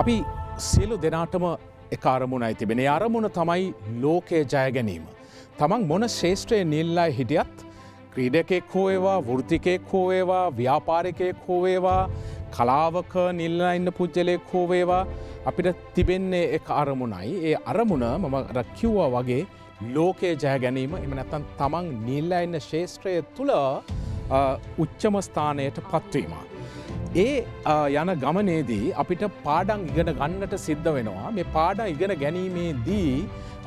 අපි සියලු දෙනාටම එක අරමුණයි තිබෙන. ඒ අරමුණ තමයි ලෝකයේ ජය ගැනීම. තමන් මොන ශේෂ්ත්‍රයේ නිල්ලා හිටියත් ක්‍රීඩකෙක් හෝ වේවා, වෘත්තිකයෙක් හෝ වේවා, ව්‍යාපාරිකයෙක් හෝ වේවා, කලාවක නිල්ලා ඉන්න පුජ්‍යලෙක් හෝ වේවා, අපිට තිබෙන්නේ එක අරමුණයි. ඒ අරමුණ මම රකිව්වා වගේ ලෝකයේ ජය ගැනීම. එහෙම නැත්නම් තමන් නිල්ලා ඉන්න ශේෂ්ත්‍රය තුල උච්චම ස්ථානයට පත්වීම. ඒ යන ගමනේදී අපිට පාඩම් ඉගෙන ගන්නට සිද්ධ වෙනවා. මේ පාඩම් ඉගෙන ගැනීමේදී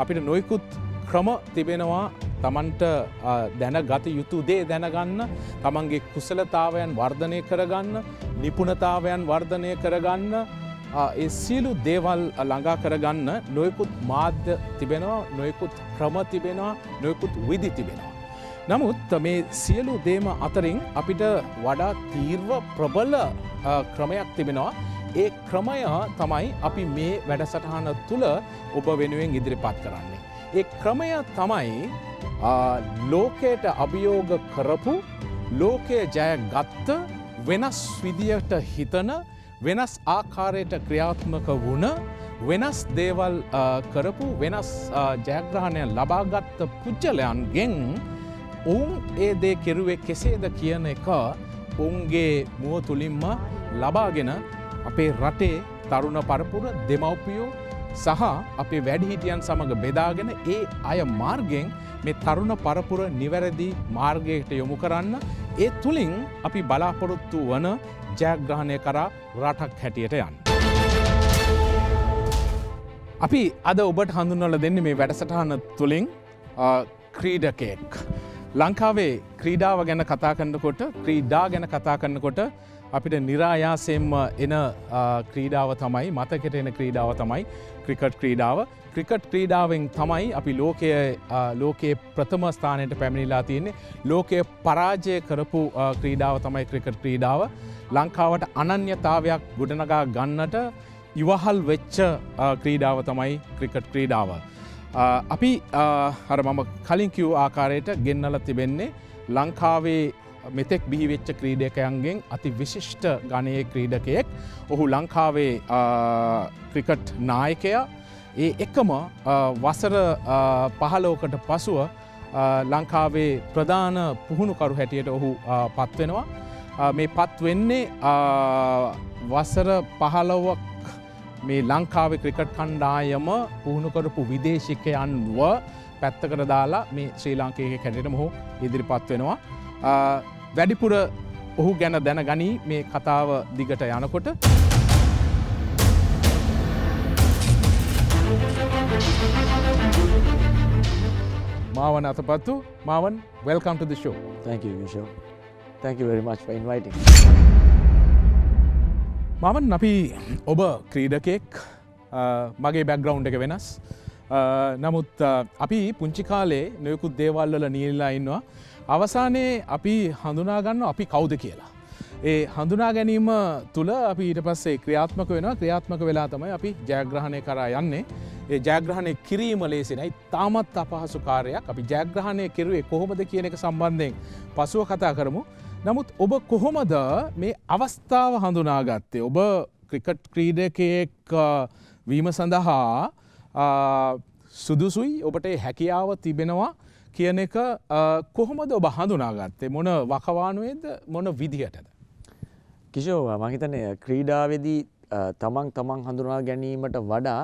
අපිට නොයෙකුත් ක්‍රම තිබෙනවා තමන්ට දැනගත යුතු දේ දැනගන්න, තමන්ගේ කුසලතාවයන් වර්ධනය කරගන්න, නිපුණතාවයන් වර්ධනය කරගන්න, ඒ සියලු දේවල් ළඟා කරගන්න නොයෙකුත් මාධ්‍ය තිබෙනවා, නොයෙකුත් ක්‍රම තිබෙනවා, නොයෙකුත් විදි තිබෙනවා. නමුත් මේ සියලු දේම අතරින් අපිට වඩා තීර්ව ප්‍රබල ක්‍රමයක් තිබෙනවා. ඒ ක්‍රමය තමයි අපි මේ වැඩසටහන තුළ ඔබ වෙනුවෙන් ඉදිරිපත් කරන්නේ. ඒ ක්‍රමය තමයි ලෝකයට අභියෝග කරපු, ලෝකයේ ජයගත්ත, වෙනස් විදියට හිතන, වෙනස් ආකාරයට ක්‍රියාත්මක වුණ, වෙනස් දේවල් කරපු, වෙනස් ජයග්‍රහණය ලබාගත් පුජ්‍යලයන්ගෙන් ඒ දේ කෙරුවේ කෙසේද කියන එක උන්ගේ මුව තුළින්ම ලබාගෙන අපේ රටේ තරුණ පරපුර, දෙමව්පියෝ සහ අපේ වැඩිහිටියන් සමඟ බෙදාගෙන ඒ අය මාර්ගයෙන් මේ තරුණ පරපුර නිවැරදි මාර්ගයට යොමු කරන්න, ඒ තුළින් අපි බලාපොරොත්තු වන ජයග්‍රහණය කරා රටක් හැටියට යන්න. අපි අද ඔබට හඳුන්වලා දෙන්නේ මේ වැඩසටහන තුළින් ක්‍රීඩකයෙක්. ලංකාවේ ක්‍රීඩාව ගැන කතා කරනකොට, ක්‍රීඩා ගැන කතා කරනකොට අපිට නිරායාසයෙන්ම එන ක්‍රීඩාව තමයි, මතකෙට එන ක්‍රීඩාව තමයි ක්‍රිකට් ක්‍රීඩාව. ක්‍රිකට් ක්‍රීඩාවෙන් තමයි අපි ලෝකයේ ප්‍රථම ස්ථානයට පැමිණිලා තියෙන්නේ. ලෝකයේ පරාජය කරපු ක්‍රීඩාව තමයි ක්‍රිකට් ක්‍රීඩාව. ලංකාවට අනන්‍යතාවයක් ගොඩනගා ගන්නට ඉවහල් වෙච්ච ක්‍රීඩාව තමයි ක්‍රිකට් ක්‍රීඩාව. අපි හර මම කලින් කිව් ආකාරයට ගෙන්නල තිබෙන්නේ ලංකාවේ මෙතෙක් බිහිවෙච්ච ක්‍රීඩකයන්ගෙන් අති විශිෂ්ට ගණයේ ක්‍රීඩකයෙක්. ඔහු ලංකාවේ ක්‍රිකට් නායකයා. ඒ එකම වසර 15කට පසුව ලංකාවේ ප්‍රධාන පුහුණුකරු හැටියට ඔහු පත්වෙනවා. මේ පත් වෙන්නේ වසර 15ක් මේ ලංකාවේ ක්‍රිකට් කණ්ඩායම පුහුණු කරපු විදේශිකයන්ව පැත්තකට දාලා මේ ශ්‍රී ලංකාවේ කැඩෙනම ඔහු ඉදිරිපත් වෙනවා. වැඩිපුර ඔහු ගැන දැනගනි මේ කතාව දිගට යනකොට. Mavan Athapattu. Mavan, welcome to the show. Thank you, Vishal. Thank you very much for inviting me. මමන් අපි ඔබ ක්‍රීඩකෙක්, මගේ බැක්ග්‍රවන්් එක වෙනස්. නමුත් අපි පුංචි කාලේ නොයකුත් දේවල්වල නිල්ලා ඉන්නවා. අවසානයේ අපි හඳුනාගන්න අපි කවුද කියලා. ඒ හඳුනා ගැනීම තුළ අපි ඊට පස්සේ ක්‍රියාත්මක වෙනවා. ක්‍රියාත්මක වෙලා තමයි අපි ජයග්‍රහණය කරා යන්නේ. ඒ ජයග්‍රහණය කිරීම ලේසිනයි, තාමත් අපහසු කාර්යයක්. අපි ජයග්‍රහණය කෙරුවේ කොහොමද කියන එක සම්බන්ධයෙන් පසුව කතා කරමු. නමුත් ඔබ කොහොමද මේ අවස්ථාව හඳුනාගත්තේ? ඔබ ක්‍රිකට් ක්‍රීඩකයෙක් වීම සඳහා සුදුසුයි, ඔබට හැකියාව තිබෙනවා කියන එක කොහොමද ඔබ හඳුනාගත්තේ? මොන වකවානුවේද, මොන විදිහටද? කිෂෝ, මම හිතන්නේ ක්‍රීඩාවේදී තමන් හඳුනා ගැනීමට වඩා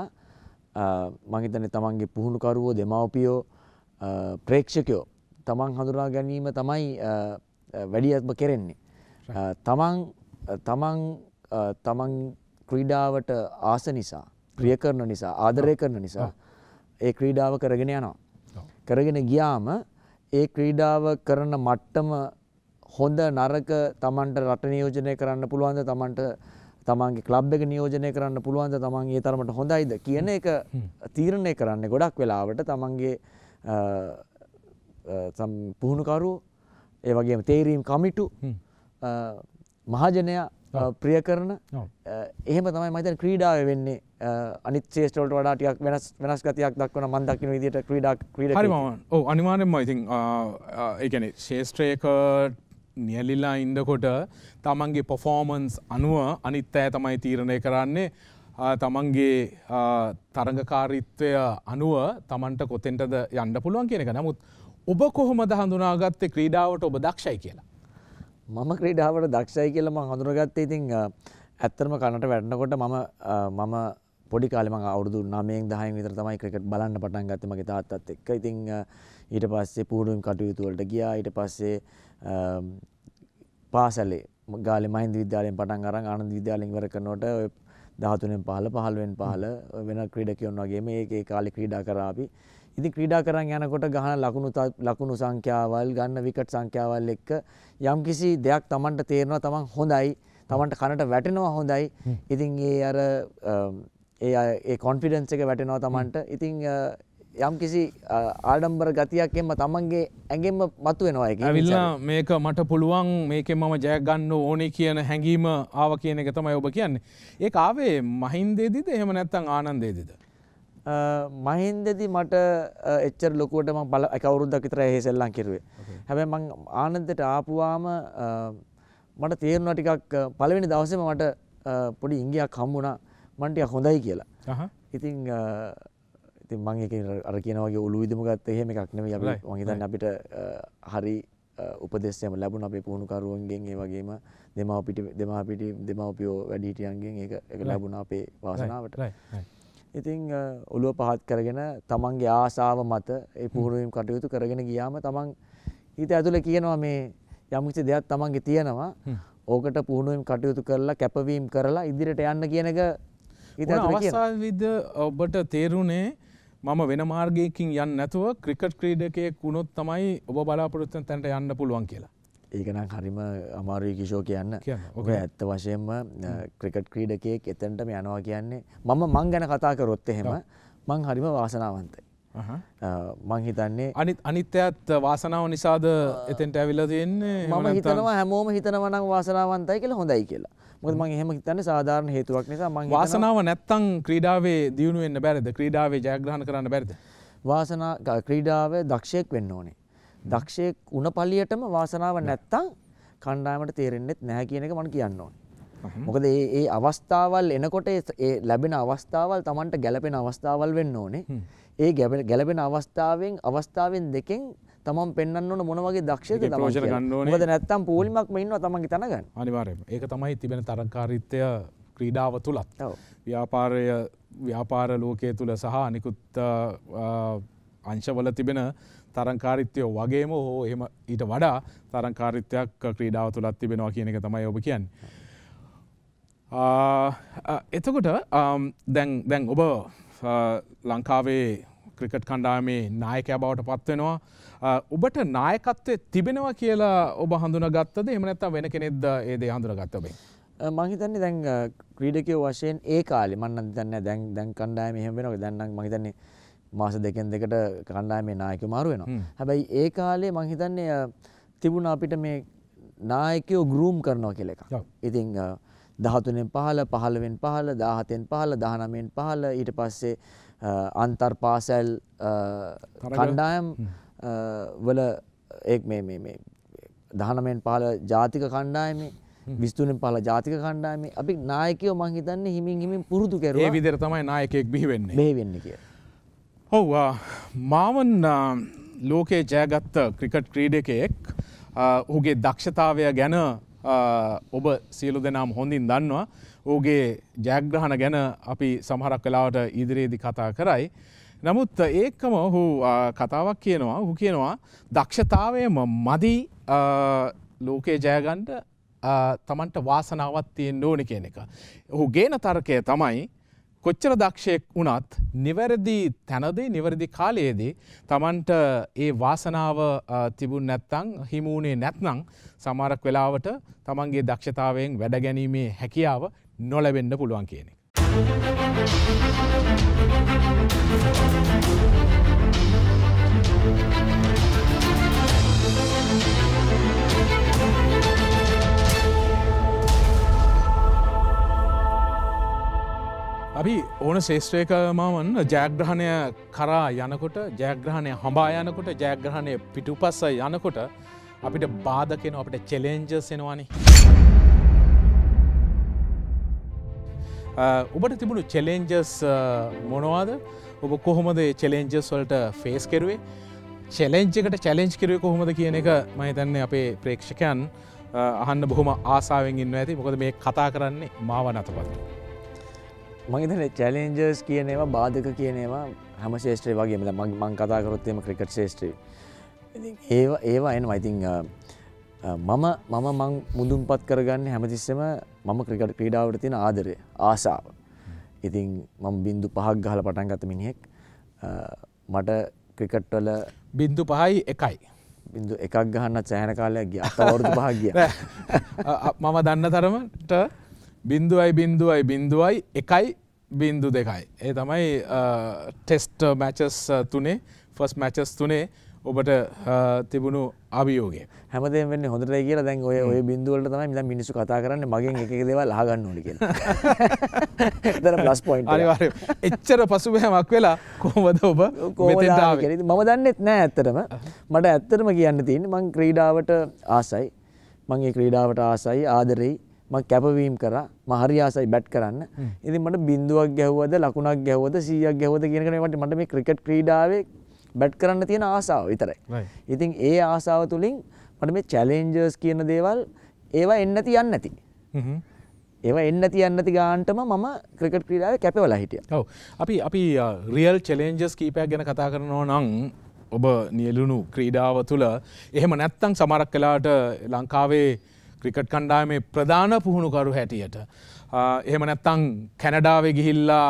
මම හිතන්නේ තමන්ගේ පුහුණුකරුවෝ, දෙමව්පියෝ, ප්‍රේක්ෂකයෝ තමන් හඳුනා ගැනීම තමයි වැඩියත්ම කෙරෙන්නේ. තමන් ක්‍රීඩාවට ආස නිසා, ප්‍රිය කරන නිසා, ආදරය කරන නිසා ඒ ක්‍රීඩාව කරගෙන යනවා. කරගෙන ගියාම ඒ ක්‍රීඩාව කරන මට්ටම හොඳ නරක තමන්ට රට නියෝජනය කරන්න පුළුවන්ද, තමන්ට තමන්ගේ ක්ලබ් එක නියෝජනය කරන්න පුළුවන්ද, තමන් ඒ තරමට හොඳයිද කියන එක තීරණය කරන්නේ ගොඩක් වෙලාවට තමන්ගේ පුහුණුකරු, ඒ වගේම තේරීම් කමිටු, මහජනයා ප්‍රිය කරන එහෙම තමයි මම හිතන්නේ ක්‍රීඩාවේ වෙන්නේ අනිත් ශේෂ්ඨවලට වඩා ටිකක් වෙනස් ගතියක් දක්වන මම දක්වන විදිහට ක්‍රීඩා හරි මම ඔව් අනිවාර්යෙන්ම I think ඒ කියන්නේ ශේෂ්ඨයක නියලිලා ඉන්නකොට තමන්ගේ performance අනුව අනිත් අය තමයි තීරණය කරන්නේ තමන්ගේ තරඟකාරීත්වය අනුව තමන්ට කොතෙන්ටද යන්න පුළුවන් කියන එක. නමුත් ඔබ කොහොමද හඳුනාගත්තේ ක්‍රීඩාවට ඔබ දක්ෂයි කියලා? මම ක්‍රීඩාවට දක්ෂයි කියලා මම හඳුනාගත්තේ ඉතින් ඇත්තටම කනට වැටෙනකොට මම පොඩි කාලේ මම අවුරුදු 9න් 10න් විතර තමයි ක්‍රිකට් බලන්න පටන් ගත්තේ මගේ තාත්තත් එක්ක. ඉතින් ඊට පස්සේ පූර්ණිම කටයුතු වලට ගියා. ඊට පස්සේ පාසලේ ගාලේ මහින්ද විද්‍යාලයෙන් පටන් අරන් ආනන්ද විද්‍යාලයෙන් ඉවර කරනකොට 13න් 15 වෙන ක්‍රීඩකයන් වගේම ඒ කාලේ ක්‍රීඩා කරා අපි. ඉතින් ක්‍රීඩා කරන් යනකොට ගහන ලකුණු සංඛ්‍යාවල් ගන්න විකට් සංඛ්‍යාවල් එක්ක යම්කිසි දෙයක් Tamanට තේරෙනවා Taman හොඳයි Tamanට කනට වැටෙනවා හොඳයි. ඉතින් ඒ අර ඒ කොන්ෆිඩන්ස් එක වැටෙනවා Tamanට. ඉතින් යම්කිසි ආඩම්බර ගතියක් එම්ම Tamanගේ ඇඟෙන්ම මතුවෙනවා ඒක. ඇවිල්ලා මේක මට පුළුවන් මේකෙන් මම ජය ගන්න ඕනේ කියන හැඟීම ආව කියන එක තමයි ඔබ කියන්නේ. ඒක ආවේ මහින්දේදීද එහෙම නැත්නම් ආනන්දේදීද? මහින්දේදී මට එච්චර ලොකුවට මම එක අවුරුද්දක් විතරයි හේසෙල්ලම් කෙරුවේ. හැබැයි මම ආනන්දට ආපුවාම මට තේරුණා ටිකක් පළවෙනි දවසේම මට පොඩි ඉංගියක් හම්බුණා මන් ටිකක් හොඳයි කියලා. ඉතින් ඉතින් මම ඒක අර කියන වගේ ඔලු විදම ගත්ත එහෙම එකක් නෙමෙයි අපි මම හිතන්නේ අපිට හරි උපදේශයක් ලැබුණ අපේ පුහුණුකරුවන්ගෙන් ඒ වගේම දෙමාපියෝ වැඩිහිටියන්ගෙන් ඒක ලැබුණා අපේ වාසනාවට. ඉතින් ඔලුව පහත් කරගෙන තමන්ගේ ආශාව මත ඒ පුහුණුවීම් කටයුතු කරගෙන ගියාම තමන් හිත ඇතුලේ කියනවා මේ යම් කිසි දෙයක් තමන්ගේ තියෙනවා ඕකට පුහුණුවීම් කටයුතු කරලා කැපවීම කරලා ඉදිරියට යන්න කියන එක හිත ඇතුලේ කියනවා. අවස්ථාවේද ඔබට තේරුණේ මම වෙන මාර්ගයකින් යන්න නැතුව ක්‍රිකට් ක්‍රීඩකයෙක් වුණොත් තමයි ඔබ බලාපොරොත්තු තැනට යන්න පුළුවන් කියලා? ඒක නම් හරිම අමාරුයි කිෂෝ කියන්න. ඔක ඇත්ත වශයෙන්ම ක්‍රිකට් ක්‍රීඩකයෙක් එතනටම යනවා කියන්නේ මම ගැන කතා කරොත් එහෙම මම හරිම වාසනාවන්තයි. මම හිතන්නේ අනිත්‍යත් වාසනාව නිසාද එතෙන්ට ඇවිල්ලා තියෙන්නේ. මම හිතනවා හැමෝම හිතනවා නම් වාසනාවන්තයි කියලා හොඳයි කියලා. මොකද මම එහෙම හිතන්නේ සාධාරණ හේතුවක් නිසා. මම වාසනාව නැත්තම් ක්‍රීඩාවේ දියුණු වෙන්න බැරිද? ක්‍රීඩාවේ ජයග්‍රහණ කරන්න බැරිද? වාසනාව ක්‍රීඩාවේ දක්ෂයෙක් වෙන්න ඕනේ. දක්ෂයෙක් වුණ පළියටම වාසනාව නැත්තම් කණ්ඩායමට තේරෙන්නෙත් නැහැ කියන එක මම කියන්න ඕනේ. මොකද මේ අවස්ථාවල් එනකොට ඒ ලැබෙන අවස්ථාවල් Tamanට ගැළපෙන අවස්ථාවල් වෙන්න ඕනේ. ඒ ගැළපෙන අවස්ථාවෙන් දෙකෙන් තමන් පෙන්වන්න ඕන මොන වගේ දක්ෂයද තමන්. මොකද නැත්තම් පූලිමක්ම ඉන්නවා තමන්ගේ තන ගන්න. අනිවාර්යයෙන්ම. ඒක තමයි තිබෙන තරඟකාරීත්වය ක්‍රීඩාව තුලත්. ව්‍යාපාර ලෝකයේ තුල සහ අනිකුත් අංශවල තිබෙන තරඟකාරීත්වය වගේම හෝ එහෙම ඊට වඩා තරඟකාරීත්වයක් ක්‍රීඩාව තුලත් තිබෙනවා කියන එක තමයි ඔබ කියන්නේ. එතකොට දැන් ඔබ ලංකාවේ ක්‍රිකට් කණ්ඩායමේ නායකයා බවට පත් වෙනවා. ඔබට නායකත්වයේ තිබෙනවා කියලා ඔබ හඳුනාගත්තද? එහෙම නැත්නම් වෙන කෙනෙක්ද ඒ දේ හඳුනාගත්තේ ඔබෙන්? මම හිතන්නේ දැන් ක්‍රීඩකයෝ වශයෙන් ඒ කාලේ මම නම් දන්නේ දැන් කණ්ඩායම එහෙම වෙනවා. දැන් නම් මම හිතන්නේ මාස දෙකකට කණ්ඩායමේ නායකයෝ මාරු වෙනවා. හැබැයි ඒ කාලේ මම හිතන්නේ තිබුණා අපිට මේ නායකයෝ ග්‍රූම් කරනවා කියලා එකක්. ඉතින් 13න් 15 15න් 15 17න් 15 19න් 15 ඊට පස්සේ අන්තර් පාසල් කණ්ඩායම් වල 19න් 15 ජාතික කණ්ඩායමේ 23න් 15 ජාතික කණ්ඩායමේ අපි නායකයෝ මං හිතන්නේ හිමින් පුරුදු කරුවා. ඒ විදිහට තමයි නායකයෙක් බිහි වෙන්නේ. කියලා. ඔව් මාවන් ලෝකේ ජයගත් ක්‍රිකට් ක්‍රීඩකයෙක් ඔහුගේ දක්ෂතාවය ගැන ඔබ සියලු දෙනාම හොඳින් දන්නවා. ඔහුගේ ජයග්‍රහණ ගැන අපි සමහරක් වෙලාවට ඉදිරියේදී කතා කරයි. නමුත් ඒකම ඔහු කතාවක් කියනවා. ඔහු කියනවා දක්ෂතාවයම මදි ලෝකේ ජයගන්න තමන්ට වාසනාවක් තියෙන්න ඕනේ කියන එක. ඔහු ගේන තර්කය තමයි කොච්චර දක්ෂයෙක් වුණත් නිවැරදි තැනදී නිවැරදි කාලයේදී Tamanට ඒ වාසනාව තිබුණ නැත්නම් හිමුනේ නැත්නම් සමහරක් වෙලාවට Tamanගේ දක්ෂතාවයෙන් වැඩ ගැනීමේ හැකියාව නොලැබෙන්න පුළුවන් කියන එක. අපි ඕන ශේෂ්ත්‍රයක මමන් ජයග්‍රහණය කරා යනකොට ජයග්‍රහණය හඹා යනකොට ජයග්‍රහණය පිටුපස්ස යනකොට අපිට බාධක එනවා අපිට චැලෙන්ජස් එනවානේ. ඔබට තිබුණු චැලෙන්ජස් මොනවාද? ඔබ කොහොමද මේ චැලෙන්ජස් වලට ෆේස් කරුවේ? චැලෙන්ජ් එකට චැලෙන්ජ් කරුවේ කොහොමද කියන එක මම හිතන්නේ අපේ ප්‍රේක්ෂකයන් අහන්න බොහොම ආසාවෙන් ඉන්නවා ඇති. මොකද මේ කතා කරන්නේ මාවන් අතපත්තු. මංහිතන චැලෙන්ජර්ස් කියනවා බාධක කියනවා හැම ශේෂ්ත්‍රය වගේම මං කතා කරොත්තේම ක්‍රිකට් ශේෂ්ත්‍රය ඒවා එනවා. ඉතිං මං මුදුම්පත් කරගන්න හැමතිස්සම මම ක්‍රිකට් ක්‍රීඩාවට තියෙන ආදරය ආසාව. ඉතිං මම 0.5ක් ගහලා පටන් ගත්ත මිනිහෙක්. මට ක්‍රිකට්වල 0.5 1යි 0.1ක් ගහන්න සෑහෙන කාලයක් ගියා. අවුරුදු 5ක් ගියා. මම දන්න තරමට 0.0.0.1.2 ඒ තමයි ටෙස්ට් මැචස් තුනේ ෆස් මැචස් තුනේ ඔබට තිබුණු අභියෝගේ හැමදේ වෙන්න හොඳට කියලා දැන් ඔය බින්දුවලට තමයි දැන් මිනිස්සු කතා කරන්නේ මගෙන් එක එක දේවල් අහගන්න ඕනේ කියලා. ඒතර ප්ලස් පොයින්ට් අනිවාර්යයෙන්. එච්චර පසුබෑමක් වෙලා කොහොමද ඔබ මෙතෙන්ට ආවේ? මම දන්නෙත් නෑ ඇත්තටම. මට ඇත්තටම කියන්න තියෙන්නේ මං ක්‍රීඩාවට ආසයි. මං ඒ ක්‍රීඩාවට ආසයි ආදරෙයි. මං කැපවීම් කරා මහරි ආසයි බැට් කරන්න. ඉතින් මට බින්දුවක් ගැහුවද ලකුණක් ගැහුවද 100ක් ගැහුවද කියන එක නෙවෙයි මට මේ ක්‍රිකට් ක්‍රීඩාවේ බැට් කරන්න තියෙන ආසාව විතරයි. ඉතින් ඒ ආසාව තුලින් මට මේ චැලෙන්ජර්ස් කියන දේවල් ඒවා එන්න තියන්න නැති. ඒවා එන්න තියන්න නැති ගානටම මම ක්‍රිකට් ක්‍රීඩාවේ කැපවලා හිටියා. ඔව්. අපි රියල් චැලෙන්ජර්ස් කීපයක් ගැන කතා කරනවා නම් ඔබ නියලුණු ක්‍රීඩාව තුල එහෙම නැත්තම් සමහරක් වෙලාවට ලංකාවේ ක්‍රිකට් කණ්ඩායමේ ප්‍රධාන පුහුණුකරු හැටියට එහෙම නැත්නම් කැනඩාවේ ගිහිල්ලා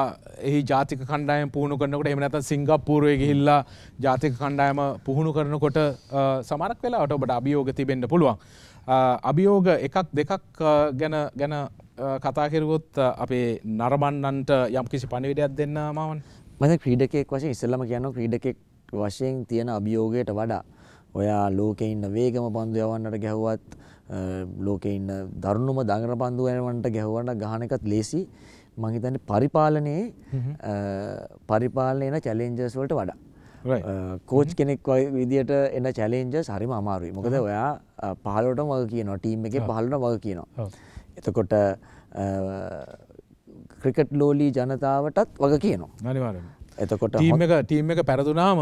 එහි ජාතික කණ්ඩායම පුහුණු කරනකොට එහෙම නැත්නම් සිංගප්පූරුවේ ගිහිල්ලා ජාතික කණ්ඩායම පුහුණු කරනකොට සමහරක් වෙලාවට ඔබට අභියෝග තිබෙන්න පුළුවන්. අභියෝග එකක් දෙකක් ගැන කතා කරුවොත් අපේ නරඹන්නන්ට යම්කිසි පණිවිඩයක් දෙන්න මාවන්. මම ක්‍රීඩකයෙක් වශයෙන් ඉස්සෙල්ලාම කියනවා ක්‍රීඩකයෙක් වශයෙන් තියෙන අභියෝගයට වඩා ඔයා ලෝකේ ඉන්න වේගම පන්දු යවන්නට ගැහුවත් ලෝකේ ඉන්න දරුණුම දඟන පන්දු යනවන්ට ගැහුවට ගහන එකත් ලේසි. මම හිතන්නේ පරිපාලනයේ එන චැලෙන්ජර්ස් වලට වඩා කෝච් කෙනෙක් වගේ විදියට එන චැලෙන්ජර්ස් හරිම අමාරුයි. මොකද ඔයා 15ටම වගේ කියනවා ටීම් එකේ 15ටම වගේ කියනවා. එතකොට ක්‍රිකට් ලෝලී ජනතාවටත් වගේ කියනවා අනිවාර්යයෙන්ම. එතකොට ටීම් එක පැරදුනාම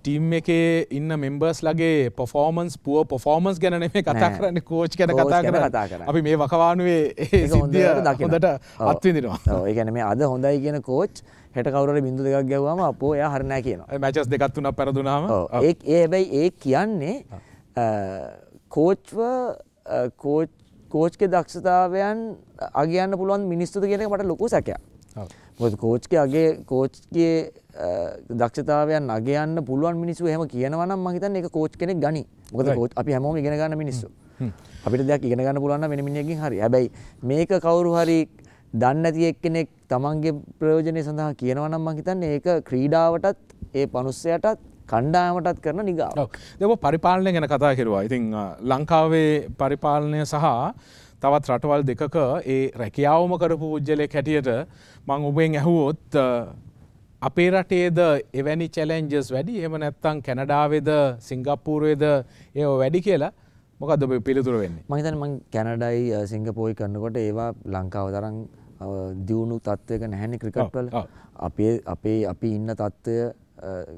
ටීම් එකේ ඉන්න මෙම්බර්ස් ලගේ පර්ෆෝමන්ස් පුවර් පර්ෆෝමන්ස් ගැන නෙමෙයි කතා කරන්නේ කෝච් ගැන කතා කරන්නේ. අපි මේ වකවානුවේ ඒ සිද්ධිය හොඳට අත්විඳිනවා. ඔව් ඒ කියන්නේ මේ අද හොඳයි කියන කෝච් හෙට කවුරු හරි 0.2ක් ගැව්වම අපෝ එයා හරි නැහැ කියනවා. මැචස් දෙකක් තුනක් පැරදුනාම ඒ හැබැයි ඒ කියන්නේ කෝච්ගේ දක්ෂතාවයන් අගයන්න පුළුවන් මිනිස්සුද කියන එක මට ලොකු සැකයක්. මොකද කෝච්ගේ දක්ෂතාවයන් අගයන්න පුළුවන් මිනිස්සු එහෙම කියනවා නම් මම හිතන්නේ ඒක කෝච් කෙනෙක් ගනි. මොකද කෝච් අපි හැමෝම ඉගෙන ගන්න මිනිස්සු. අපිට දෙයක් ඉගෙන ගන්න පුළුවන් නම් වෙන මිනිහකින් හරි. හැබැයි මේක කවුරු හරි දන්නේ නැති එක්කෙනෙක් තමන්ගේ ප්‍රයෝජනය සඳහා කියනවා නම් මම හිතන්නේ ඒක ක්‍රීඩාවටත් ඒ මනුස්සයාටත් කණ්ඩායමටත් කරන නිගාව. ඔව්. දැන් ඔබ පරිපාලනය ගැන කතා කරුවා. ඉතින් ලංකාවේ පරිපාලනය සහ තවත් රටවල් දෙකක ඒ රැකියාවම කරපු පුද්ගලයෙක් හැටියට මම ඔබෙන් ඇහුවොත් අපේ රටේද එවැනි චැලෙන්ජස් වැඩි එහෙම නැත්නම් කැනඩාවේද සිංගප්පූරුවේද ඒව වැඩි කියලා මොකද්ද ඔබේ පිළිතුර වෙන්නේ? මම හිතන්නේ මම කැනඩායි සිංගප්පූරුයි කරනකොට ඒවා ලංකාව තරම් දියුණු තත්ත්වයක නැහැනේ ක්‍රිකට් වල. අපි ඉන්න තත්ත්වය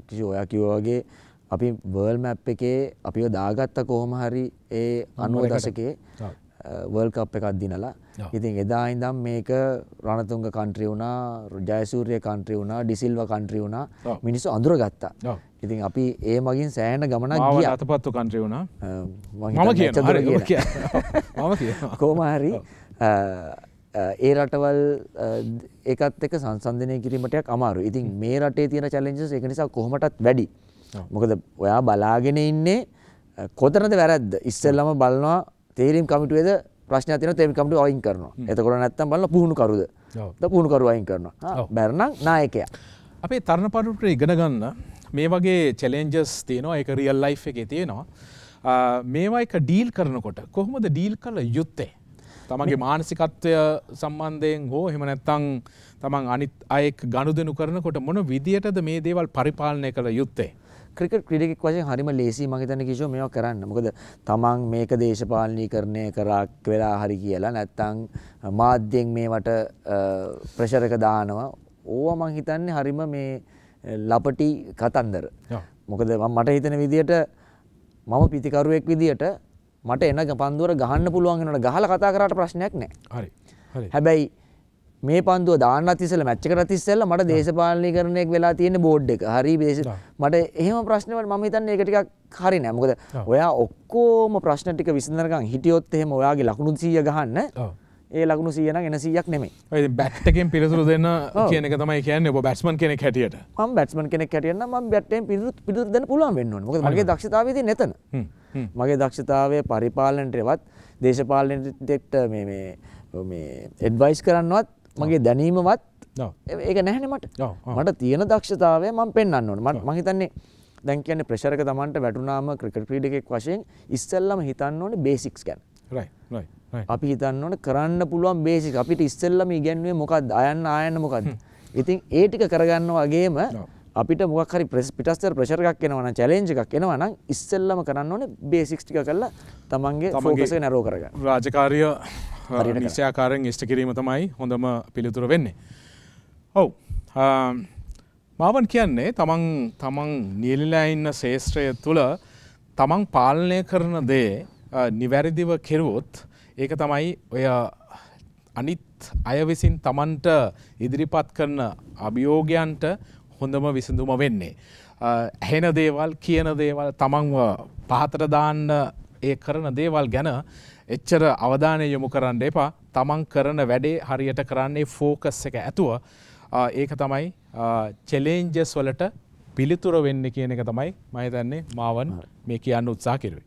කිසි ඔයා කිව්වා වගේ අපි වර්ල්ඩ් මැප් එකේ අපිව දාගත්ත කොහොම හරි ඒ 90 දශකයේ වර්ල්ඩ් කප් එකක් දිනලා. ඉතින් එදා ඉඳන් මේක රණතුංග කන්ට්‍රි වුණා, ජයසූරිය කන්ට්‍රි වුණා, ඩිසිල්ව කන්ට්‍රි වුණා. මිනිස්සු අඳුරගත්තා. ඉතින් අපි ඒ මගින් සෑහෙන ගමනක් ගියා. මාවන් අතපත්තු කන්ට්‍රි වුණා. මම කියනවා කොහොම හරි ඒ රටවල් එකත් එක්ක සංසන්දනය කිරීමටයක් අමාරුයි. ඉතින් මේ රටේ තියෙන චැලෙන්ජස් ඒක නිසා කොහොමටත් වැඩි. මොකද ඔයා බලාගෙන ඉන්නේ කොතනද වැරද්ද? ඉස්සෙල්ලාම බලනවා තේරීම් කමිටුවේද ප්‍රශ්නයක් තියෙනවා තේරීම් කමිටුව අයින් කරනවා. එතකොට නැත්තම් බලලා පුහුණු කරුද? පුහුණු කරුව අයින් කරනවා. බැරනම් නායකයා. අපේ තරණ පරපුරේ ඉගෙන ගන්න මේ වගේ චැලෙන්ජස් තියෙනවා. ඒක රියල් ලයිෆ් එකේ තියෙනවා. මේවා එක ඩීල් කරනකොට කොහොමද ඩීල් කළ යුත්තේ? තමන්ගේ මානසිකත්වය සම්බන්ධයෙන් හෝ එහෙම නැත්නම් තමන් අනිත් අයෙක් ගනුදෙනු කරනකොට මොන විදියටද මේ දේවල් පරිපාලනය කළ යුත්තේ? ක්‍රිකට් ක්‍රීඩකෙක් වශයෙන් හරිම ලේසි මම හිතන්නේ කිසිම මේවා කරන්න. මොකද තමන් මේක දේශපාලනීකරණය කරා වෙලා හරි කියලා නැත්නම් මාධ්‍යෙන් මේවට ප්‍රෙෂර් එක දානවා. ඕවා මම හිතන්නේ හරිම මේ ලපටි කතන්දර. මොකද මට හිතෙන විදියට මම පිතිකරුවෙක් විදියට මට එන පන්දුවර ගහන්න පුළුවන් වෙනකොට ගහලා කතා කරාට ප්‍රශ්නයක් නැහැ. හරි. හැබැයි මේ පන්දුව දාන්නත් ඉස්සෙල්ලා මැච් එකටත් ඉස්සෙල්ලා මට දේශපාලනීකරණයක් වෙලා තියෙන බෝඩ් එක. හරි මට එහෙම ප්‍රශ්න වල මම හිතන්නේ ඒක ටිකක් හරි නෑ. මොකද ඔයා ඔක්කොම ප්‍රශ්න ටික විසඳනකම් හිටියොත් එහෙම ඔයාගේ ලකුණු 100 ගහන්න. ඒ ලකුණු 100 නම් 900ක් නෙමෙයි. ඔය ඉතින් බැට් එකෙන් පිළිතුරු දෙන්න කියන එක තමයි කියන්නේ ඔබ බැට්ස්මන් කෙනෙක් හැටියට. මම බැට්ස්මන් කෙනෙක් හැටියට නම් මම බැට් එකෙන් පිළිතුරු දෙන්න පුළුවන් වෙන්න ඕනේ. මොකද මගේ දක්ෂතාවය තියෙන එතන. මගේ දක්ෂතාවය පරිපාලනයටවත් දේශපාලනයට මේ ඇඩ්වයිස් කරන්නවත් මගේ දැනීමවත් ඒක නැහැනේ මට. මට තියෙන දක්ෂතාවය මම පෙන්වන්න ඕනේ. මම හිතන්නේ දැන් කියන්නේ ප්‍රෙෂර් එක Tamanට වැටුනාම ක්‍රිකට් ක්‍රීඩකෙක් වශයෙන් ඉස්සෙල්ලාම හිතන්න ඕනේ බේසික්ස් ගැන. Right right. අපි හිතන්න ඕනේ කරන්න පුළුවන් බේසික් අපිට ඉස්සෙල්ලම ඉගෙනුවේ මොකක්ද ආයන්න මොකක්ද. ඉතින් ඒ ටික කරගන්නවා වගේම අපිට මොකක් හරි පිටස්තර ප්‍රෙෂර් එකක් එනවා නම් චැලෙන්ජ් එකක් එනවා නම් ඉස්සෙල්ලම කරන්න ඕනේ බේසික්ස් ටික කරලා තමන්ගේ ફોකස් එක නැරෝ කරගන්න. රාජකාරිය නිශ්චයාකාරයෙන් ඉෂ්ට කිරීම තමයි හොඳම පිළිතුර වෙන්නේ. ඔව්. මාවන් කියන්නේ තමන් නියැලලා ඉන්න ශේෂ්ත්‍රය තුල තමන් පාලනය කරන දේ නිවැරදිව කෙරුවොත් ඒක තමයි ඔය අනිත් අය විසින් තමන්ට ඉදිරිපත් කරන අභියෝගයන්ට හොඳම විසඳුම වෙන්නේ. ඇහෙන දේවල් කියන දේවල් තමන්ව පහතට දාන්න ඒ කරන දේවල් ගැන එච්චර අවධානය යොමු කරන්න එපා. තමන් කරන වැඩේ හරියට කරන්නේ ફોකස් එක ඇතුව. ඒක තමයි චැලෙන්ජස් වලට පිළිතුර වෙන්නේ කියන එක තමයි මම හිතන්නේ මාවන් මේ කියන්න උත්සාහ කරුවේ.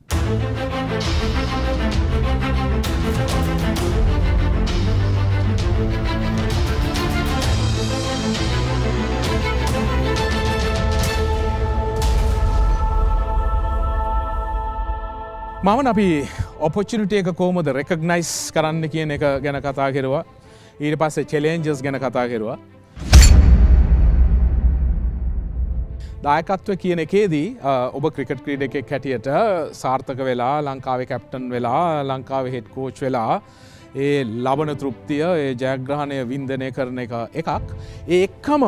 මම අපි ඔපචුනිටි එක කොහොමද රෙකග්නයිස් කරන්න කියන එක ගැන කතා කරුවා. ඊට පස්සේ චැලෙන්ජස් ගැන කතා කරුවා. දායකත්වය කියන එකේදී ඔබ ක්‍රිකට් ක්‍රීඩකෙක් හැටියට සාර්ථක වෙලා ලංකාවේ කැප්ටන් වෙලා ලංකාවේ හෙඩ් කෝච් වෙලා ඒ ලබන තෘප්තිය ඒ ජයග්‍රහණය වින්දනය කරන එක එකක්. ඒ එක්කම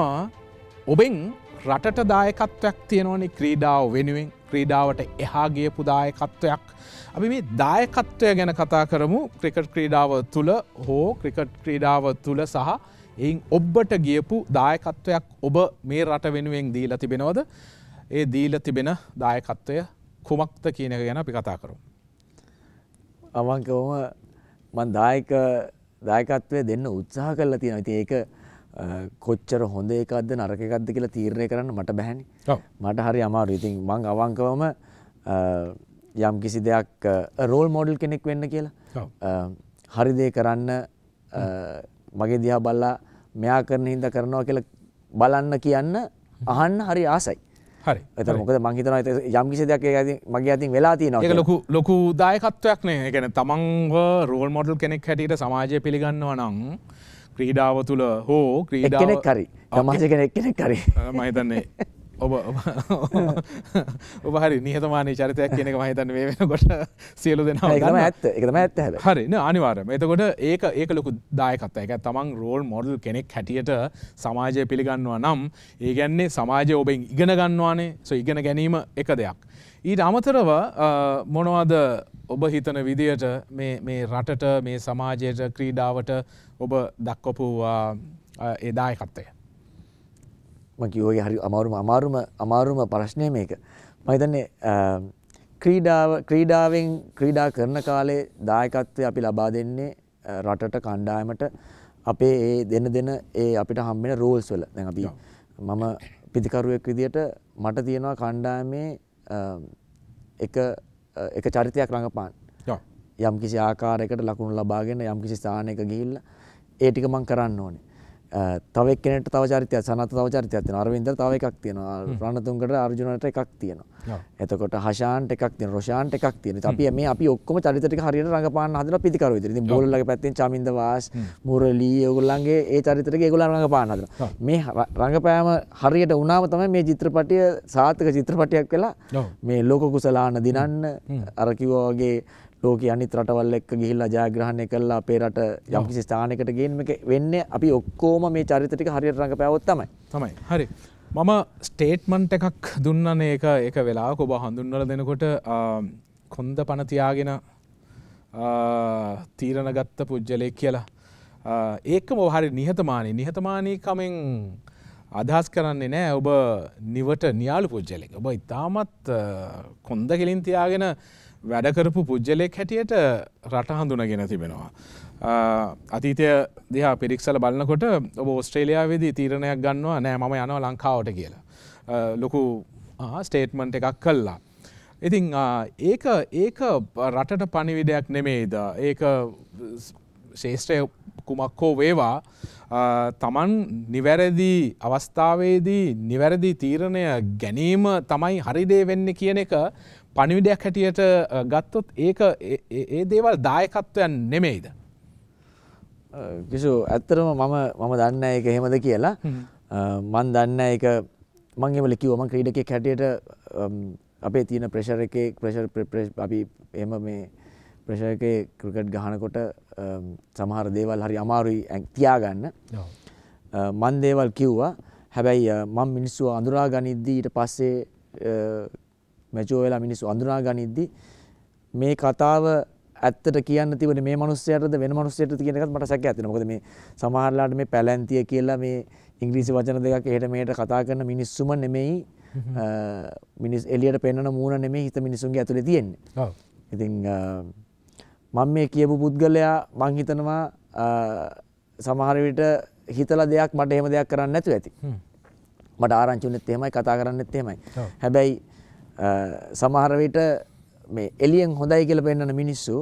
ඔබෙන් රටට දායකත්වයක් තියෙනවනේ ක්‍රීඩාව වෙනුවෙන් ක්‍රීඩාවට එහා ගියපු දායකත්වයක්. අපි මේ දායකත්වය ගැන කතා කරමු ක්‍රිකට් ක්‍රීඩාව තුළ හෝ ක්‍රිකට් ක්‍රීඩාව තුළ සහ එයින් ඔබට ගියපු දායකත්වයක් ඔබ මේ රට වෙනුවෙන් දීලා තිබෙනවද? ඒ දීලා තිබෙන දායකත්වය කුමක්ද කියන එක ගැන අපි කතා කරමු. අවංකවම මම දායකත්වය දෙන්න උත්සාහ කරලා තියෙනවා. ඉතින් ඒක කොච්චර හොඳ එකක්ද නරක එකක්ද කියලා තීරණය කරන්න මට බැහැනේ. මට හරි අමාරුයි. ඉතින් මං අවංකවම යම් කිසි දෙයක් රෝල් මොඩල් කෙනෙක් වෙන්න කියලා හරි දේ කරන්න මගේ දිහා බලලා මෙයා කරන හින්දා කරනවා කියලා බලන්න කියන්න අහන්න හරි ආසයි. හරි. ඒතර මොකද මං හිතනවා යම් කිසි දෙයක් ඒක ඉතින් මගේ අතින් වෙලා තියෙනවා. ඒක ලොකු දායකත්වයක් නේ. ඒ කියන්නේ තමන්ව රෝල් මොඩල් කෙනෙක් හැටියට සමාජය පිළිගන්නවා නම් ක්‍රීඩාව තුළ හෝ ක්‍රීඩාව කෙනෙක් හරි සමාජ කෙනෙක් හරි මම හිතන්නේ ඔබ හරි නිහතමානී චරිතයක් කියන එක මම හිතන්නේ මේ වෙනකොට සියලු දෙනා ඒක තමයි ඇත්ත. ඒක තමයි ඇත්ත. හැබැයි හරි නේ අනිවාර්යයෙන්ම. එතකොට ඒක ලොකු දායකත්වයක්. ඒක තමන් රෝල් මොඩල් කෙනෙක් හැටියට සමාජය පිළිගන්නවා නම් ඒ කියන්නේ සමාජය ඔබෙන් ඉගෙන ගන්නවානේ. සෝ ඉගෙන ගැනීම එක දෙයක්. ඊට අමතරව මොනවද ඔබ හිතන විදියට මේ රටට මේ සමාජයට ක්‍රීඩාවට ඔබ දක්වපු ඒ දායකත්වය? මම කියෝගේ හරි අමාරුම ප්‍රශ්නේ මේක. මම හිතන්නේ ක්‍රීඩා කරන කාලේ දායකත්වය අපි ලබා දෙන්නේ රටට කණ්ඩායමට අපේ ඒ දෙන ඒ අපිට හම්බෙන රෝල්ස් වල. දැන් අපි මම පිතිකරුවෙක් විදියට මට තියෙනවා කණ්ඩායමේ එක චරිතයක් රඟපාන්න. යම් කිසි ආකාරයකට ලකුණු ලබාගෙන යම් කිසි ස්ථානයක ගිහිල්ලා ඒ ටික මම කරන්න ඕනේ. තව එක්කෙනෙක්ට තව චරිතයක්, සනත් තව චරිතයක් තියෙනවා, අරවින්දට තව එකක් තියෙනවා, රණතුංගට අර්ජුනට එකක් තියෙනවා, එතකොට හෂාන්ට එකක් තියෙනවා, රොෂාන්ට එකක් තියෙනවා. අපි මේ අපි ඔක්කොම චරිත ටික හරියට රඟපාන්න හදලා පිටිකරුව විදිහට. ඉතින් බෝලර්ලගේ පැත්තෙන් චමින්ද වාස්, මුරලි ඒගොල්ලන්ගේ ඒ චරිත ටික ඒගොල්ලන් රඟපාන්න හදලා. මේ රඟපෑම හරියට වුණාම තමයි මේ චිත්‍රපටය සාර්ථක චිත්‍රපටයක් වෙලා මේ ලෝක කුසලාන දිනන්න, අර කිව්වා වගේ ලෝක අනිත් රටවල් එක්ක ගිහිල්ලා ජයග්‍රහණය කළා අපේ රට යම්කිසි ස්ථානයකට ගේන්න එක වෙන්නේ අපි ඔක්කොම මේ චරිත ටික හරියට රඟපෑවොත් තමයි. හරි. මම ස්ටේට්මන්ට් එකක් දුන්නනේ ඒක වෙලාවක ඔබ හඳුන්වලා දෙනකොට කොන්ද පණ තියාගෙන තීරණ ගත්ත පුජ්‍යලේ කියලා. ඒකම ඔබ හරිය නිහතමානීකමෙන් අදහස් කරන්නේ නැහැ. ඔබ නිවට නියාලු පුජ්‍යලෙක්. ඔබ ඉතාමත් කොන්ද කෙලින් තියාගෙන වැඩකරපු පුද්ගලයෙක් හැටියට රට හඳුනගෙන තිබෙනවා. අතීතය දිහා පිරික්සල බලනකොට ඔබ ඕස්ට්‍රේලියාවේදී තීරණයක් ගන්නවා නෑ මම යනවා ලංකාවට කියලා. ලොකු ස්ටේට්මන්ට් එකක් කළා. ඉතින් ඒක රටට පණිවිඩයක් නෙමෙයිද? ඒක ශේෂ්ත්‍රය කුමක් හෝ වේවා තමන් නිවැරදි අවස්ථාවේදී නිවැරදි තීරණය ගැනීම තමයි හරිදේ වෙන්නේ කියන එක පණිවිඩයක් හැටියට ගත්තොත් ඒ දේවල් දායකත්වයන් නෙමෙයිද? කිසු ඇත්තරම මම දන්න එක එහෙමද කියලා මන් දන්න එක මං එම ලිකිව මං ක්‍රීඩකෙක් හැටියට අපේ තියෙන ප්‍රෙෂර් එකේ අපි එහෙම මේ ප්‍රෙෂර් එකේ ක්‍රිකට් ගහනකොට සමහර දේවල් හරි අමාරුයි තියාගන්න. මන් දේවල් කිව්වා. හැබැයි මම මිනිස්සු අඳුරා ගනිද්දී ඊට පස්සේ මැචෝ වෙලා මිනිස්සු අඳුනා ගනිද්දි මේ කතාව ඇත්තට කියන්න තිබුණේ මේ මිනිස්සයටද වෙන මිනිස්සයටද කියන එකත් මට සැකයක් තියෙනවා. මොකද මේ සමහරලාට මේ පැලැන්තිය කියලා මේ ඉංග්‍රීසි වචන දෙකක් එහෙට මෙහෙට කතා කරන මිනිස්සුම නෙමෙයි මිනිස් එළියට පෙන්වන මූණ නෙමෙයි හිත මිනිසුන්ගේ ඇතුලේ තියෙන්නේ. ඉතින් මම මේ කියපු පුද්ගලයා මං හිතනවා සමහර විට හිතලා දෙයක් මට එහෙම දෙයක් කරන්න නැතුව ඇති. මට ආරංචි වුණෙත් එහෙමයි කතා කරන්නෙත් එහෙමයි. හැබැයි සමහරවිට මේ එලියෙන් හොඳයි කියලා පෙන්නන මිනිස්සු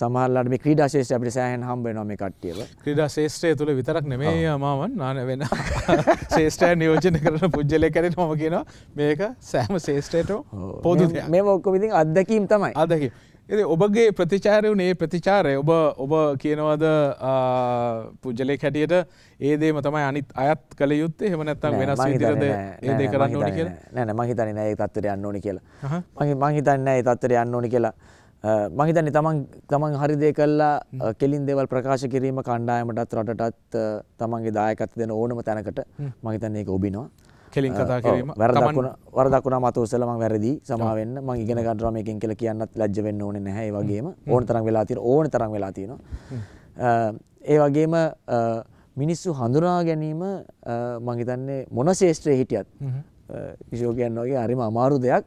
සමහරලාට මේ ක්‍රීඩා ශේෂ්ත්‍රය අපිට සෑහෙන හම්බ වෙනවා මේ කට්ටියව. ක්‍රීඩා ශේෂ්ත්‍රය තුළ විතරක් නෙමෙයි මාවන් වෙන ශේෂ්ත්‍රය නියෝජනය කරන පුජ්‍යලයක් හැටියට මම කියනවා මේක සෑම ශේෂ්ත්‍රයටම පොදු දෙයක්. මේව ඔක්කොම ඉතින් අත්දැකීම් තමයි. අත්දැකීම්. ඉතින් ඔබගේ ප්‍රතිචාරය උනේ ප්‍රතිචාරය ඔබ කියනවාද පුජ්‍යලයක් හැටියට ඒ දේම තමයි අනිත් අයත් කළ යුත්තේ? එහෙම නැත්නම් වෙනස් විදිහට ඒ දේ කරන්න ඕනේ කියලා? නෑ මම හිතන්නේ නෑ ඒ තත්ත්වයට යන්න ඕනේ කියලා. මම හිතන්නේ නෑ ඒ තත්ත්වයට යන්න ඕනේ කියලා. මම හිතන්නේ තමන් හරි දේ කළා කෙලින් දේවල් ප්‍රකාශ කිරීම කණ්ඩායමටත් රටටත් තමන්ගේ දායකත්වය දෙන ඕනම තැනකට මම හිතන්නේ ඒක ඔබිනවා. කෙලින් කතා කිරීම. වරදක් වුණාම අත උස්සලා මම වැරදි සමාව වෙන්න මම ඉගෙන ගන්නවා මේකෙන් කියලා කියන්නත් ලැජ්ජ වෙන්න ඕනේ නැහැ. ඒ වගේම ඕන තරම් වෙලා තියෙනවා. ඒ වගේම මිනිස්සු හඳුනා ගැනීම මම හිතන්නේ මොන ශේෂ්ත්‍රයේ හිටියත් කිසියෝ කියනවා වගේ හරිම අමාරු දෙයක්.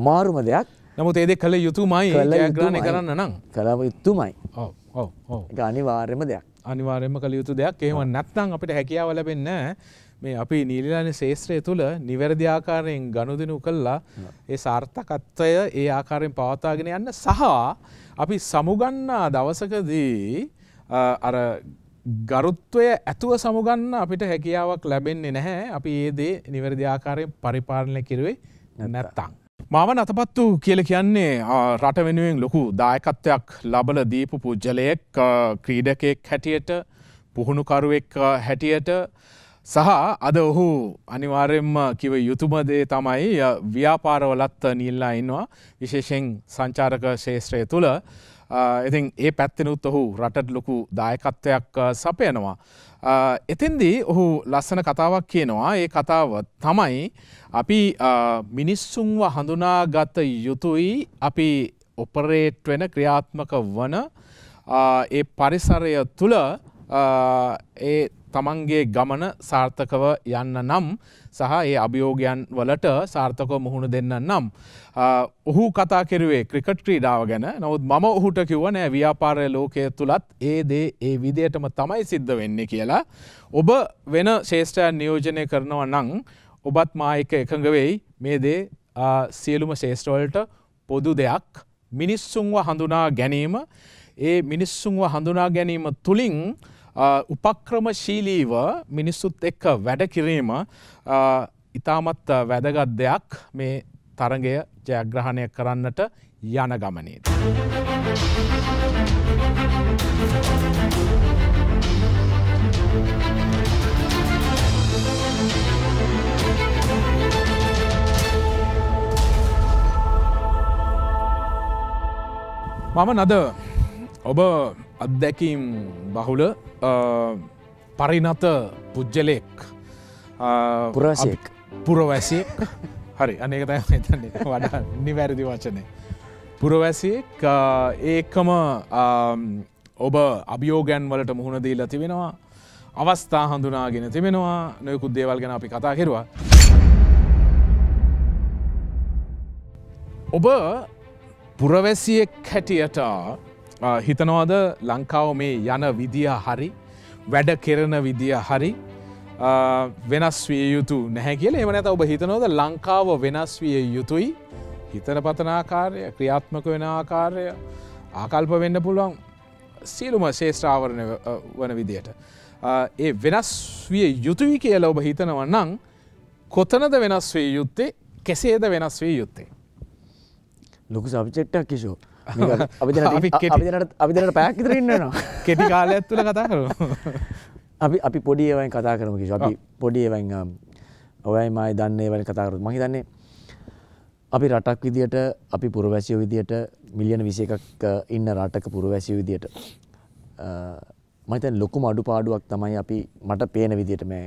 අමාරුම දෙයක්. නමුත් ඒ දෙක කළ යුතුමයි. ජයග්‍රහණය කරන්න නම් කළ යුතුමයි. ඔව් ඔව් ඔව්. ඒක අනිවාර්යම දෙයක්. අනිවාර්යම කළ යුතු දෙයක්. එහෙම නැත්නම් අපිට හැකියාව ලැබෙන්නේ නැහැ. මේ අපි නීලලානේ ශේෂ්ත්‍රය තුළ නිවැරදි ආකාරයෙන් ගනුදෙනු කළා ඒ සාර්ථකත්වය ඒ ආකාරයෙන් පවත්වාගෙන යන්න සහ අපි සමුගන්නා දවසකදී අර ගරුත්වය ඇතුව සමුගන්න අපිට හැකියාවක් ලැබෙන්නේ නැහැ. අපි ඒ දේ නිවැරදි ආකාරයෙන් පරිපාලනය කිරුවේ නැත්තම්. මාවන් අතපත්තු කියලා කියන්නේ රට වෙනුවෙන් ලොකු දායකත්වයක් ලබලා දීපු පුජ්‍යලයෙක්, ක්‍රීඩකයෙක් හැටියට, පුහුණුකරුවෙක් හැටියට සහ අද ඔහු අනිවාර්යෙන්ම කිව යුතුම දේ තමයි ව්‍යාපාරවලත් නිල්ලා ඉන්නවා, විශේෂයෙන් සංචාරක ශේෂ්ත්‍රය තුළ. ඉතින් ඒ පැත්තෙනුත් ඔහු රටට ලොකු දායකත්වයක් සපයනවා. එතෙන්දී ඔහු ලස්සන කතාවක් කියනවා. ඒ කතාව තමයි අපි මිනිස්සුන්ව හඳුනාගත යුතුයි, අපි ඔපරේට් වෙන ක්‍රියාත්මක වන ඒ පරිසරය තුළ ඒ තමන්ගේ ගමන සාර්ථකව යන්න නම් සහ ඒ අභියෝගයන් වලට සාර්ථකව මුහුණ දෙන්න නම්. ඔහු කතා කෙරුවේ ක්‍රිකට් ක්‍රීඩාව ගැන. නමුත් මම ඔහුට කිව්වා නෑ ව්‍යාපාර ලෝකයේ තුලත් ඒ දේ ඒ විදියටම තමයි සිද්ධ වෙන්නේ කියලා. ඔබ වෙන ශේෂ්ත්‍රයන් නියෝජනය කරනවා නම් ඔබත් මා එක්ක එකඟ වෙයි මේ දේ සියලුම ශේෂ්ත්‍රවලට පොදු දෙයක්. මිනිස්සුන්ව හඳුනා ගැනීම, ඒ මිනිස්සුන්ව හඳුනා ගැනීම තුලින් උපක්‍රමශීලීව මිනිස්සුත් එක්ක වැඩ කිරීම ඉතාමත් වැදගත් දෙයක් මේ තරගය ජයග්‍රහණය කරන්නට යන ගමනේදී. මම නද ඔබ අත්දැකීම් බහුල පරිනත පුද්ගලෙක් පුරවැසියෙක් හරි අනේක තමයි හිතන්නේ වඩා නිවැරදි වචනේ පුරවැසියෙක් ඒකම ඔබ අභියෝගයන් වලට මුහුණ දීලා තිබෙනවා අවස්ථා හඳුනාගෙන තිබෙනවා නොයෙකුත් දේවල් ගැන අපි කතා කරුවා ඔබ පුරවැසියෙක් හැටියට හිතනවාද ලංකාව මේ යන විදිය හරි වැඩ කෙරෙන විදිය හරි වෙනස් විය යුතු නැහැ කියලා එහෙම නැත්නම් ඔබ හිතනවාද ලංකාව වෙනස් විය යුතුයි හිතන පතන ආකාරය ක්‍රියාත්මක වෙන ආකාරය ආකල්ප වෙන්න පුළුවන් සියලුම ශේෂ්ඨ ආවරණ වන විදියට ඒ වෙනස් විය යුතුයි කියලා ඔබ හිතනවා නම් කොතනද වෙනස් විය යුත්තේ කෙසේද වෙනස් විය යුත්තේ ලොකු සබ්ජෙක්ටක් කිෂෝ අපිදනට පැයක් විතර ඉන්නවා කෙටි කාලයක් තුළ කතා කරමු අපි පොඩි ඒවායින් කතා කරමු කිෂෝ අපි පොඩි ඒවායින් ඔයයි මායි දන්නේ ඒවායින් කතා කරමු මම හිතන්නේ අපි රටක් විදියට අපි පුරවැසියෝ විදියට මිලියන 21ක් ඉන්න රටක පුරවැසියෝ විදියට මම හිතන්නේ ලොකුම අඩුපාඩුවක් තමයි අපි මට පේන විදියට මේ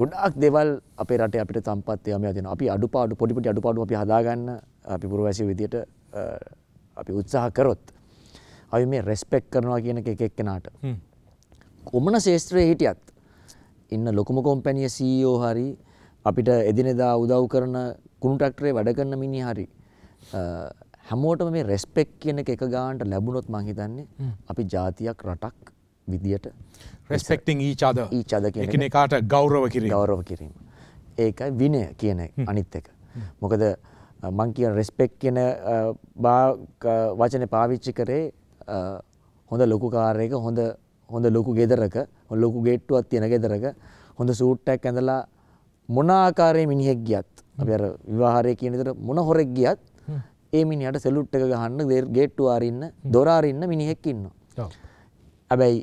ගොඩාක් දේවල් අපේ රටේ අපිට සම්පත් ඒවා මේවා දෙනවා අපි අඩුපාඩු පොඩි පොඩි අඩුපාඩු අපි හදාගන්න අපි පුරවැසියෝ විදියට අපි උත්සාහ කරොත් අපි මේ රෙස්පෙක්ට් කරනවා කියන එක එක එක්කෙනාට කොමන ශේෂ්ත්‍රයේ හිටියත් ඉන්න ලොකුම කම්පැනියේ CEO හරි අපිට එදිනෙදා උදව් කරන කුණු ට්‍රැක්ටරේ වැඩ කරන මිනිහ හරි හැමෝටම මේ රෙස්පෙක්ට් කියන එක එක ගානට ලැබුණොත් මම හිතන්නේ අපි ජාතියක් රටක් විදියට රෙස්පෙක්ටින් ඊච් අදර් කියන එක එකිනෙකාට ගෞරව කිරීම ඒකයි විනය කියන අනිත් එක මොකද මං කියන රෙස්පෙක්ට් කියන වචනේ පාවිච්චි කරේ හොඳ ලොකු කාර් එක හොඳ ලොකු ගෙදරක ලොකු ගේට්ටුවක් තියෙන ගෙදරක හොඳ සූට් එකක් ඇඳලා මොන ආකාරයේ මිනිහෙක් ගියත් අපි අර විවාහාරයේ කියන විතර මොන හොරෙක් ගියත් ඒ මිනිහට සැලූට් එක ගහන්න ගේට්ටුව ආරින්න දොර ආරින්න මිනිහෙක් ඉන්නවා. හැබැයි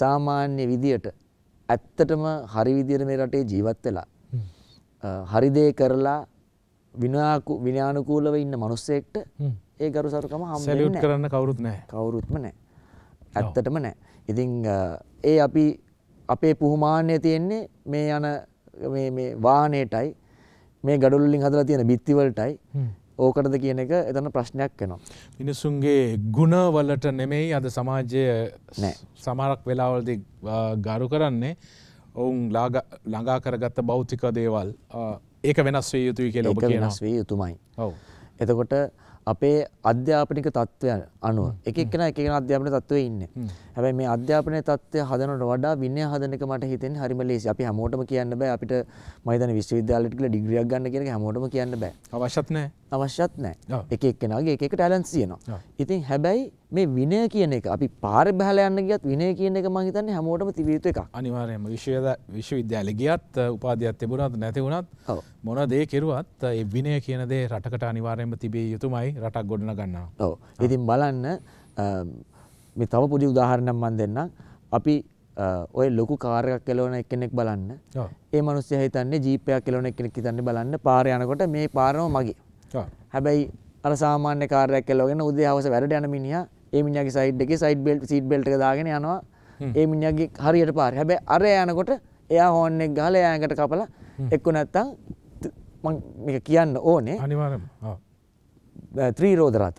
සාමාන්‍ය විදියට ඇත්තටම හරි විදියට මේ රටේ ජීවත් වෙලා හරි දේ කරලා විනානුකූලව ඉන්න මනුස්සයෙක්ට ඒ ගරුසරුකම හම්බෙන්නේ කරන්න කවුරුත්ම නැහැ ඇත්තටම නැහැ ඉතින් ඒ අපි අපේ පුහුමාන්නේ තියෙන්නේ මේ යන මේ වාහනේටයි මේ ගඩොල් වලින් හදලා තියෙන බිත්ති වලටයි ඕකටද කියන එක එතන ප්‍රශ්නයක් වෙනවා මිනිසුන්ගේ ගුණ වලට නෙමෙයි අද සමාජයේ සමහරක් වෙලාවලදී ගරු කරන්නේ ඔවුන් ළඟා කරගත්ත භෞතික දේවල් ඒක වෙනස් වේ යුතුයි කියලා ඔබ කියනවා. ඒක වෙනස් වේ යුතුමයි. ඔව්. එතකොට අපේ අධ්‍යාපනික තත්ත්වයන් අනුව එක එකනා අධ්‍යාපන තත්ත්වයේ ඉන්නේ. හැබැයි මේ අධ්‍යාපනයේ තත්ත්වය හදනට වඩා විනය හදන එක මට හිතෙන්නේ හරිම ලේසි. අපි හැමෝටම කියන්න බෑ අපිට මම හිතන්නේ විශ්වවිද්‍යාලයට කියලා ඩිග්‍රියක් ගන්න කියන එක හැමෝටම කියන්න බෑ. අවශ්‍යත් නැහැ. එක එකනාගේ එක එක ටැලන්ට්ස් තියෙනවා. ඉතින් හැබැයි මේ විනය කියන එක අපි පාරේ බහලා යන්න ගියත් විනය කියන එක මම හිතන්නේ හැමෝටම තිබිය යුතු එකක්. අනිවාර්යයෙන්ම විශ්වවිද්‍යාලේ ගියත් උපාධියක් තිබුණත් නැති වුණත් මොන දේ කෙරුවත් ඒ විනය කියන දේ රටකට අනිවාර්යයෙන්ම තිබිය යුතුමයි. රටක් ගොඩන ගන්නවා. ඔව්. ඉතින් බලන්න මේ තව පොඩි උදාහරණයක් මම දෙන්නම්. අපි ඔය ලොකු කාර් එකක් කෙලවන එක්කෙනෙක් බලන්න. ඔව්. ඒ මිනිස්සයා හිතන්නේ ජීප් එකක් කෙලවන එක්කෙනෙක් හිතන්නේ බලන්න පාර යනකොට මේ පාරම මගේ. ඔව්. හැබැයි අර සාමාන්‍ය කාර් එකක් කෙලවගෙන උදේ හවස වැඩට යන මිනිහා ඒ මිනිහාගේ සයිඩ් එකේ සීට් බෙල්ට් එක දාගෙන යනවා. ඒ මිනිහාගේ හරියට පාරේ. හැබැයි අර යනකොට එයා හෝන් එක ගහලා එයා ඇඟට කපලා එක්ක නැත්තම් මම මේක කියන්න ඕනේ. අනිවාර්යයෙන්ම. ඔව්. ත්‍රීරෝධරත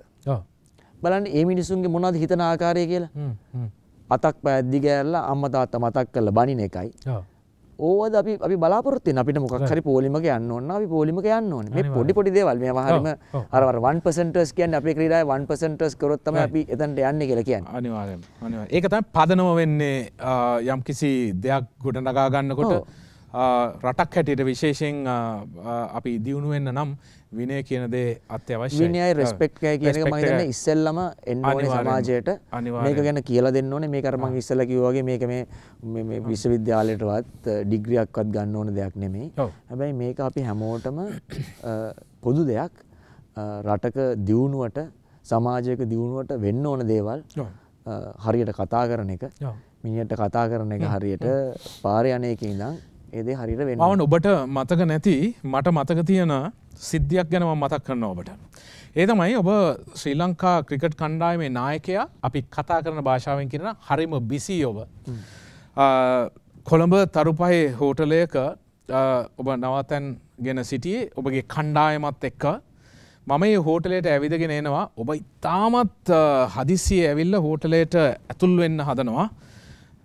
බලන්න ඒ මිනිසුන්ගේ මොනවද හිතන ආකාරය කියලා අතක් පැද්දි ගෑරලා අම්මා තාත්තා මතක් කරලා බණින එකයි ඕවද අපි බලාපොරොත්තු වෙන අපිට මොකක් හරි පොලිමක යන්න ඕන නම් අපි පොලිමක යන්න ඕනේ මේ පොඩි පොඩි දේවල් මේවා හරීම අර 1%ර්ස් කියන්නේ අපේ ක්‍රීඩාවේ 1%ර්ස් කරොත් තමයි අපි එතනට යන්නේ කියලා කියන්නේ අනිවාර්යයෙන්ම ඒක තමයි පදනම වෙන්නේ යම්කිසි දෙයක් ගොඩනගා ගන්නකොට රටක් හැටියට විශේෂයෙන් අපි දියුණු වෙන්න නම් විනය කියන දේ අත්‍යවශ්‍යයි. විනයයි රෙස්පෙක්ට් එකයි කියන එක මම හිතන්නේ ඉස්සෙල්ලම එන්න ඕනේ සමාජයට. මේක ගැන කියලා දෙන්න ඕනේ. මේක අර මම ඉස්සෙල්ලා කිව්වා වගේ මේක මේ විශ්වවිද්‍යාලයටවත් ඩිග්‍රියක්වත් ගන්න ඕන දෙයක් නෙමෙයි. හැබැයි මේක අපි හැමෝටම පොදු දෙයක්. රටක දියුණුවට සමාජයක දියුණුවට වෙන්න ඕන දේවල් හරියට කතා කරන එක, මිනිහට කතා කරන එක, හරියට පාරේ අනේක ඉඳන් ඒ දේ හරියට වෙන්න. මම ඔබට මතක නැති මට මතක තියෙන සිද්ධියක් ගැන මම මතක් කරනවා ඔබට. ඒ තමයි ඔබ ශ්‍රී ලංකා ක්‍රිකට් කණ්ඩායමේ නායකයා, අපි කතා කරන භාෂාවෙන් කියනවා හරිම බිසි ඔබ. කොළඹ තරුපහේ හෝටලයක ඔබ නවතන් ගෙන සිටියේ ඔබගේ කණ්ඩායමත් එක්ක. මම මේ හෝටලයට ඇවිදගෙන එනවා. ඔබ ඉතාමත් හදිසියේ ඇවිල්ලා හෝටලයට ඇතුල් වෙන්න හදනවා.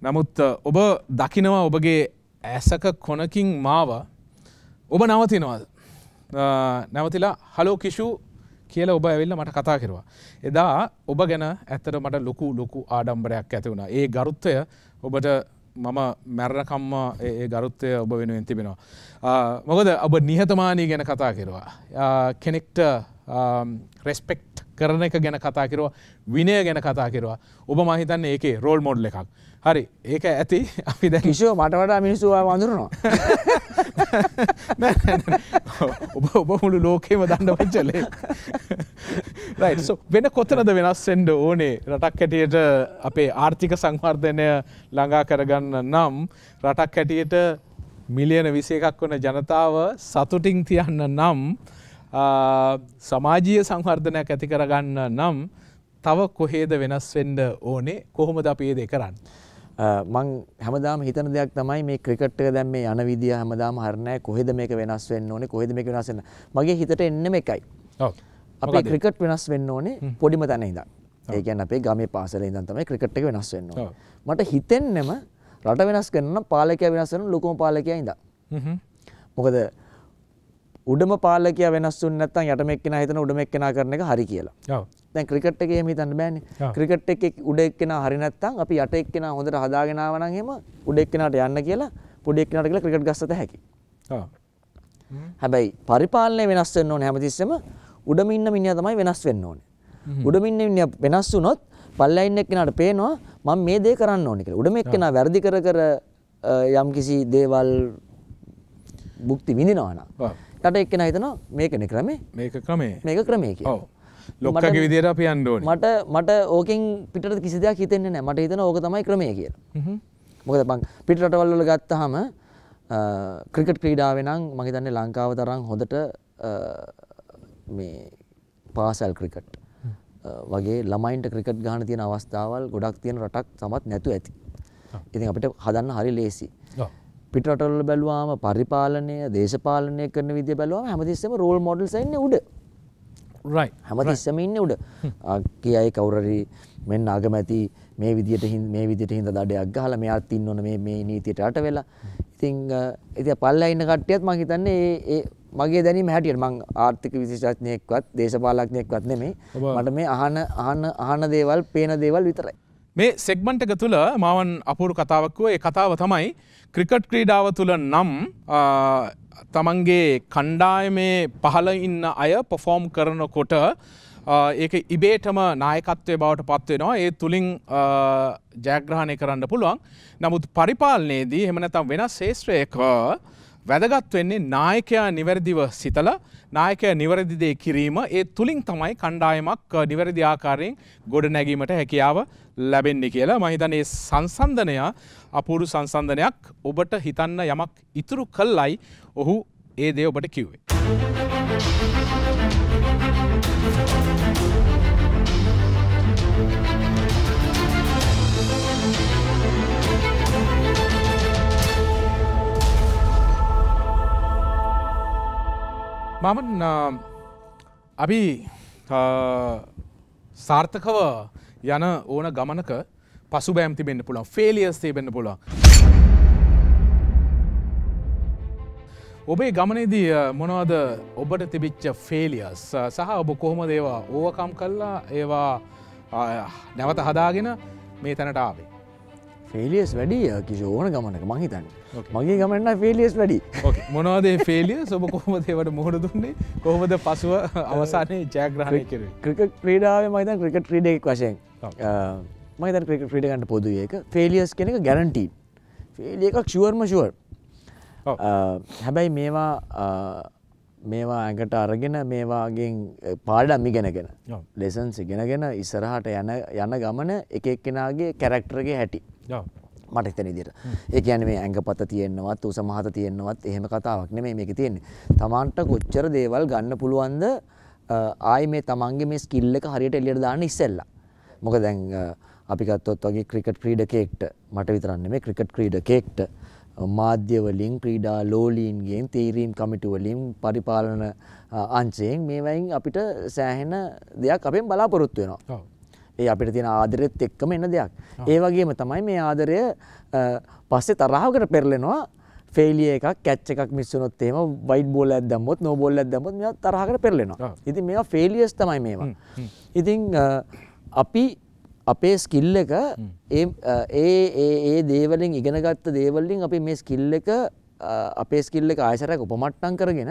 නමුත් ඔබ දකිනවා ඔබගේ ඇසක කොනකින් මාව. ඔබ නවතිනවා. නැවතිලා "හලෝ කිෂු" කියලා ඔබ ඇවිල්ලා මට කතා කරුවා. එදා ඔබ ගැන ඇත්තට මට ලොකු ආඩම්බරයක් ඇති වුණා. ඒ ගරුත්වය ඔබට මම මැරණකම්ම ඒ ගරුත්වය ඔබ වෙනුවෙන් තිබෙනවා. මොකද ඔබ නිහතමානී ගැන කතා කරුවා. කෙනෙක්ට රෙස්පෙක්ට් කරන එක ගැන කතා කරුවා, විනය ගැන කතා කරුවා. ඔබ මම හිතන්නේ ඒකේ රෝල් මොඩල් එකක්. හරි, ඒක ඇති. අපි දැන් කිෂෝ මට වඩා මිනිස්සු වඳුරනවා. ඔබ මුළු ලෝකෙම දන්න වචලේ. රයිට්. සෝ වෙන කොතනද වෙනස් වෙන්න ඕනේ රටක් හැටියට අපේ ආර්ථික සංවර්ධනය ළඟා කරගන්න නම්, රටක් හැටියට මිලියන 21ක් වන ජනතාව සතුටින් තියන්න නම්, සමාජීය සංවර්ධනයක් ඇති කරගන්න නම් තව කොහේද වෙනස් වෙන්න ඕනේ, කොහොමද අපි ඒ දේ කරන්නේ? මං හැමදාම හිතන දෙයක් තමයි මේ ක්‍රිකට් එක දැන් මේ යන විදිය හැමදාම හරිනේ. කොහෙද මේක වෙනස් වෙන්න ඕනේ, කොහෙද මේක වෙනස් වෙන්න? මගේ හිතට එන්නෙම එකයි. ඔව්. අපේ ක්‍රිකට් වෙනස් වෙන්න ඕනේ පොඩිම තැන ඉඳන්. ඒ කියන්නේ අපේ ගමේ පාසලේ ඉඳන් තමයි ක්‍රිකට් එක වෙනස් වෙන්න ඕනේ. මට හිතෙන්නෙම රට වෙනස් කරන්න නම් පාලකයා වෙනස් වෙන්න, ලොකුම පාලකයා ඉඳන්. මොකද උඩම පාලකයා වෙනස් වුනේ නැත්නම් යටම එක්කෙනා හිතන උඩම එක්කෙනා කරන එක හරි කියලා. ඔව්. දැන් ක්‍රිකට් එකේ එහෙම හිතන්න බෑනේ. ක්‍රිකට් එකේ උඩ එක්කෙනා හරි නැත්නම් අපි යට එක්කෙනා හොඳට හදාගෙන ආව නම් එහෙම උඩ එක්කෙනාට යන්න කියලා පොඩි එක්කෙනාට කියලා ක්‍රිකට් ගස්සත හැකි. ඔව්. හැබැයි පරිපාලනය වෙනස් වෙන්න ඕනේ හැමතිස්සෙම. උඩම ඉන්න මිනිහා තමයි වෙනස් වෙන්න ඕනේ. උඩම ඉන්න මිනිහා වෙනස් වුණොත් පල්ලෙයින් එක්කෙනාට පේනවා මම මේ දේ කරන්න ඕනේ කියලා. උඩම එක්කෙනා වැඩි කර කර යම්කිසි දේවල් භුක්ති විඳිනවා නම් යට එක්කෙනා හිතනවා මේකනේ ක්‍රමේ. මේක ක්‍රමේ කියලා. ඔව්. ලොක්කගේ විදියට අපි යන්න ඕනේ. මට ඕකෙන් පිටරට කිසි දෙයක් හිතෙන්නේ නැහැ. මට හිතෙනවා ඕක තමයි ක්‍රමය කියලා. මොකද මං පිට රටවල් වල ගත්තාම ක්‍රිකට් ක්‍රීඩාවේ නම් මම හිතන්නේ ලංකාව තරම් හොඳට මේ පාසල් ක්‍රිකට් වගේ ළමයින්ට ක්‍රිකට් ගහන්න තියෙන අවස්ථාවල් ගොඩක් තියෙන රටක් තමත් නැතු ඇති. ඉතින් අපිට හදන්න හරි ලේසි. පිට රටවල් වල බැලුවාම පරිපාලනය, දේශපාලනය කරන විදිය බැලුවාම හැමතිස්සෙම රෝල් මොඩල්ස් ඉන්නේ උඩ. හැමතිස්සම ඉන්න උඩ කියයි කවුරරි මෙන්න අගමැති මේ විදියට හින්ද දඩයක් ගහලා මෙයාත් ඉන්න ඕන මේ නීතියට යට වෙලා. ඉතින් පල්ලා ඉන්න කට්ටියත් මම හිතන්නේ මගේ දැනීම හැටියට, මං ආර්ථික විශේෂඥයෙක්වත් දේශපාලඥයෙක්වත් නෙමෙයි, මට මේ අහන දේවල්, පේන දේවල් විතරයි. මේ සෙග්මන්ට් එක තුළ මාවන් අපූර්ව කතාවක් කිව්වා. ඒ කතාව තමයි ක්‍රිකට් ක්‍රීඩාව තුළ නම් තමන්ගේ කණ්ඩායමේ පහළ ඉන්න අය පොෆෝම් කරනකොට ඒක ඉබේටම නායකත්වය බවට පත්වෙනවා. ඒ තුළින් ජයග්‍රහණය කරන්න පුළුවන්. නමුත් පරිපාලනයේදී එහෙම නැත්නම් වෙන ශේෂ්ත්‍රයක වැදගත් වෙන්නේ නායකයා නිවැරදිව සිතලා නායකයා නිවැරදි දේ කිරීම. ඒ තුළින් තමයි කණ්ඩායමක් නිවැරදි ආකාරයෙන් ගොඩ නැගීමට හැකියාව ලැබෙන්නේ කියලා. මම හිතන්නේ මේ සංසන්දනය අපූර්ව සංසන්දනයක්. ඔබට හිතන්න යමක් ඉතුරු කළයි ඔහු ඒ දේ ඔබට කිව්වේ. මම අපි සාර්ථකව යන ඕන ගමනක පසුබෑම් තිබෙන්න පුළුවන්, ෆේලියර්ස් තිබෙන්න පුළුවන්. ඔබේ ගමනේදී මොනවද ඔබට තිබිච්ච ෆේලියර්ස් සහ ඔබ කොහොමද ඒවා ඕවර්කම් කළා, ඒවා නැවත හදාගෙන මේ තැනට ආවේ? ෆෙලියස් වැඩි කිසි ඕන ගමනක මං හිතන්නේ. මගේ ගමන නම් ෆෙලියස් වැඩි. ඕකේ. මොනවද මේ ෆෙලියස්? ඔබ කොහොමද ඒවට මුහුණ දුන්නේ? කොහොමද පසුව අවසානයේ ජයග්‍රහණය කෙරුවේ? ක්‍රිකට් ක්‍රීඩාවේ මම හිතන්නේ ක්‍රිකට් ක්‍රීඩේ එක් වශයෙන් මම හිතන්නේ ක්‍රිකට් ක්‍රීඩ ගන්න පොදුයි ඒක. ෆෙලියස් කියන එක ගැරන්ටිඩ්. ෆෙලිය එකක් ෂුවර්ම ෂුවර්. හැබැයි මේවා ඇඟට අරගෙන මේවාගෙන් පාඩම් ඉගෙනගෙන ලෙසන්ස් ඉගෙනගෙන ඉස්සරහට යන ගමන එක එක්කෙනාගේ කැරක්ටරගේ හැටි මට හිතෙන විදිහට. ඒ කියන්නේ මේ ඇඟපත තියෙනවත් උසමහත තියෙනවත් එහෙම කතාවක් නෙමෙයි මේකේ තියෙන්නේ. තමන්ට කොච්චර දේවල් ගන්න පුළුවන්ද ආයි මේ තමන්ගේ මේ ස්කිල් එක හරියට එළියට දාන්න ඉස්සෙල්ලා. මොකද දැන් අපි ගත්තොත් වගේ ක්‍රිකට් ක්‍රීඩකයෙක්ට මට විතරක් නෙමෙයි ක්‍රිකට් ක්‍රීඩකයෙක්ට මාධ්‍යවලින් ක්‍රීඩා ලෝලීන්ගෙන් තීරීම් කමිටුවලින් පරිපාලන අංශයෙන් මේවයින් අපිට සෑහෙන දෙයක් අපෙන් බලාපොරොත්තු වෙනවා. ඒ අපිට තියෙන ආදරෙත් එක්කම එන දෙයක්. ඒ වගේම තමයි මේ ආදරය පස්සේ තරහවකට පෙරලෙනවා. ෆේලියර් එකක් කැච් එකක් මිස් වුණොත් එහෙම වයිඩ් බෝල් එකක් දැම්මොත් නෝ බෝල් එකක් දැම්මොත් මේවා තරහකට පෙරලෙනවා. ඉතින් මේවා ෆේලියර්ස් තමයි මේවා. ඉතින් අපි අපේ ස්කිල් එක ඒ දේවලින් ඉගෙනගත්ත දේවල්ලින් අපි මේ ස්කිල් එක අපේ ස්කිල් එක ආයසරයක් උපමට්ටම් කරගෙන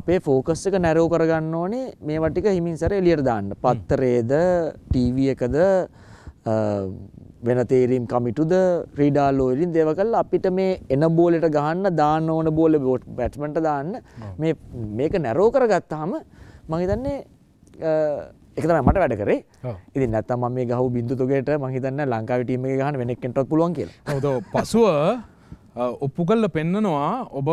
අපේ ෆෝකස් එක නැරෝ කරගන්න ඕනේ මේවා ටික හිමින් සැර එළියට දාන්න. පත්තරේද ටීවී එකද වෙන තීරීම් කමිටුද ක්‍රීඩා ලෝලෙන් දේව කරලා අපිට මේ එන බෝලෙට ගහන්න දාන්න ඕන බෝල බැට්ස්මන්ට දාන්න මේක නැරෝ කරගත්තාම මම හිතන්නේ එක තමයි මට වැඩ කරේ. ඉතින් නැත්තම් මම මේ ගහුව බින්දු තොගයට මම හිතන්නේ ලංකාවේ ටීම් එකේ ගහන වෙන එක්කෙන්ටවත් පුළුවන් කියලා. හවුද පසුව ඔප්පු කරලා පෙන්නනවා ඔබ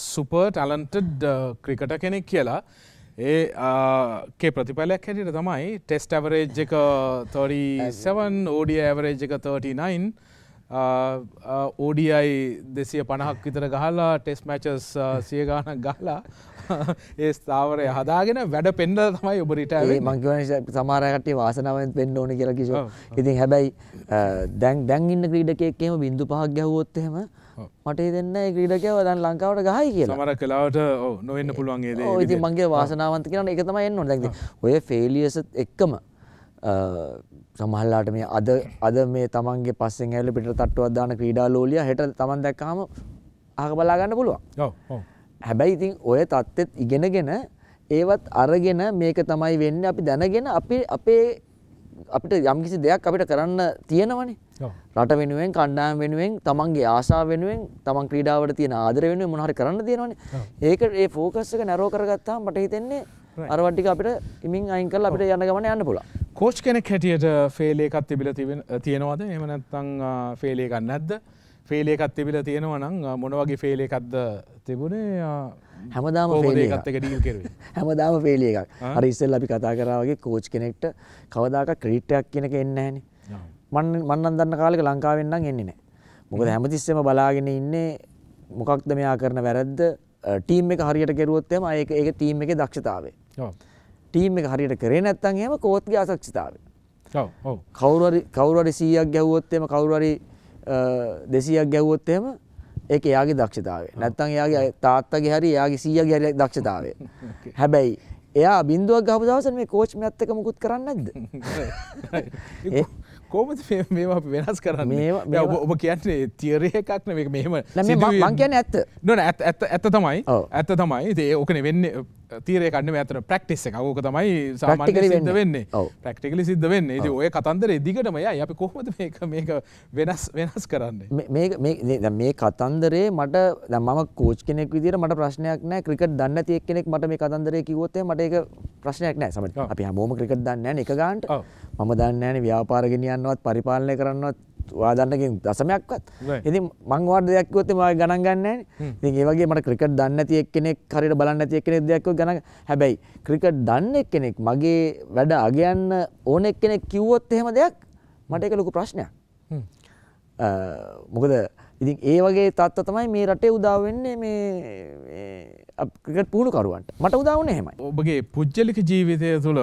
සුපර් ටැලන්ටඩ් ක්‍රිකටර් කෙනෙක් කියලා. ඒකේ ප්‍රතිඵලයක් හැටියට තමයි ටෙස්ට් ඇවරේජ් එක 37, ODI ඇවරේජ් එක 39, ODI 250ක් විතර ගහලා ටෙස්ට් මැචස් 100 ගානක් ගහලා ඒ ස්ථාවරය හදාගෙන වැඩ පෙන්ඩ තමයි ඔබරිට මංකිව සමාරයකටේ වාසනාවෙන් පෙන්ඩ ඕන කියලා කිසි. ඉතින් හැබැයි දැන් ඉන්න ක්‍රීඩකයෙක්ම බින්දු පහක් ගැහුවොත් එහෙම මට දෙන්න ක්‍රීඩකයව දැන් ලංකාවට ගහයි කියලා. සමහර කලාවට ඔව් නොවෙන්න පුළුවන් ඒ දේ. ඔව් ඉතින් මංගේ වාසනාවන්ත කියලා ඒක තමයි එන්න ඕන. දැන් ඔය ෆේලියර්ස් එක්කම සමහරලාට මේ අද මේ තමන්ගේ පස්සෙන් ඇවිල්ලා පිටට තට්ටුවක් දාන ක්‍රීඩා ලෝලියා හෙට තමන් දැක්කම අහක බලා ගන්න පුළුවන්. ඔව් ඔව්. හැබැයි ඉතින් ඔය තත්ත්වෙත් ඉගෙනගෙන ඒවත් අරගෙන මේක තමයි වෙන්නේ අපි දැනගෙන අපි අපිට යම්කිසි දෙයක් අපිට කරන්න තියෙනවනේ. රට වෙනුවෙන් කණ්ඩායම වෙනුවෙන් තමන්ගේ ආශාව වෙනුවෙන් තමන් ක්‍රීඩාවට තියෙන ආදරය වෙනුවෙන් මොනවා හරි කරන්න තියෙනවනේ. ඒක ඒ ફોකස් එක නැරෝ කරගත්තාම මට හිතෙන්නේ අරවටික අපිට ඉමින් අයින් කරලා අපිට යන ගමන යන්න පුළුවන්. කෝච් කෙනෙක් හැටියට ෆේල් එකක් තිබිලා තියෙනවද? එහෙම නැත්නම් ෆේල් එකක් නැද්ද? ෆේල් එකක් තිබිලා තියෙනවා නම් මොන වගේ ෆේල් එකක්ද තිබුණේ? හැමදාම ෆේල් එකක් එක ඩීල් කරුවේ. හැමදාම ෆේල් එකක්. අර ඉස්සෙල්ලා අපි කතා කරා වගේ කෝච් කෙනෙක්ට කවදාකවත් ක්‍රෙඩිට් එකක් කියන එක එන්නේ නැහනේ. මන් නම් දන්න කාලෙක ලංකාවෙන් නම් එන්නේ නැහැ. මොකද හැමතිස්සෙම බලාගෙන ඉන්නේ මොකක්ද මෙයා කරන වැරද්ද? ටීම් එක හරියට කෙරුවොත් එම ඒක ටීම් එකේ දක්ෂතාවය. ටීම් එක හරියට කරේ නැත්නම් එහෙම කෝච්ගේ අසක්ෂතාවය. ඔව් ඔව්. කවුරු හරි 100ක් ගැහුවොත් එම කවුරු හරි 200ක් ගැහුවොත් එම ඒක එයාගේ දක්ෂතාවය. නැත්නම් එයාගේ තාත්තගේ හරි එයාගේ 100ගේ හරි දක්ෂතාවය. හැබැයි එයා බින්දුවක් ගහපු දවසට මේ කෝච් මෙත් එක මුකුත් කරන්නේ නැද්ද? කොහොමද මේවා අපි වෙනස් කරන්නේ? ඔබ කියන්නේ තියරි එකක් නෙමෙයි මේක මෙහෙම. මම කියන්නේ ඇත්ත. නෑ ඇත්ත තමයි. ඇත්ත තමයි. ඉතින් ඕකනේ වෙන්නේ තියරි එකක් නෙමෙයි ඇත්තට ප්‍රැක්ටිස් එකක්. ඕක තමයි සාමාන්‍යයෙන් සිද්ධ වෙන්නේ. ප්‍රැක්ටිකලි සිද්ධ වෙන්නේ. ඉතින් ඔය කතන්දරේ දිගටම යයි. අපි කොහොමද මේක වෙනස් කරන්නේ? මේ කතන්දරේ මට දැන් මම කෝච් කෙනෙක් විදියට මට ප්‍රශ්නයක් නෑ. ක්‍රිකට් දන්නේ නැති එක්කෙනෙක් මට මේ කතන්දරේ කිව්වොත් එහෙනම් මට ඒක ප්‍රශ්නයක් නෑ. සමහර අපි හැමෝම ක්‍රිකට් දන්නේ නෑනේ එක ගානට. මම දන්නේ නෑනේ ව්‍යාපාර ගෙනියන්න පරිපාලනය කරන්නවත් වාදන්නකින් දශමයක්වත්. ඉතින් මං වාඩ දෙයක් කිව්වොත් මම ගණන් ගන්න නැහැ. ඉතින් ඒ වගේ මට ක්‍රිකට් දන්නේ නැති එක්කෙනෙක් හරියට බලන්නේ නැති එක්කෙනෙක් දෙයක් කිව්වොත් ගණන්. හැබැයි ක්‍රිකට් දන්නේ එක්කෙනෙක් මගේ වැඩ අගයන්න ඕන එක්කෙනෙක් කිව්වොත් එහෙම දෙයක් මට ඒක ලොකු ප්‍රශ්නයක්. මොකද ඉතින් ඒ වගේ තත්ත්ව තමයි මේ රටේ උදා වෙන්නේ මේ ක්‍රිකට් පුහුණුකරුවන්ට. මට උදා වුණේ එහෙමයි. ඔබගේ පුජ්‍යලික ජීවිතය තුළ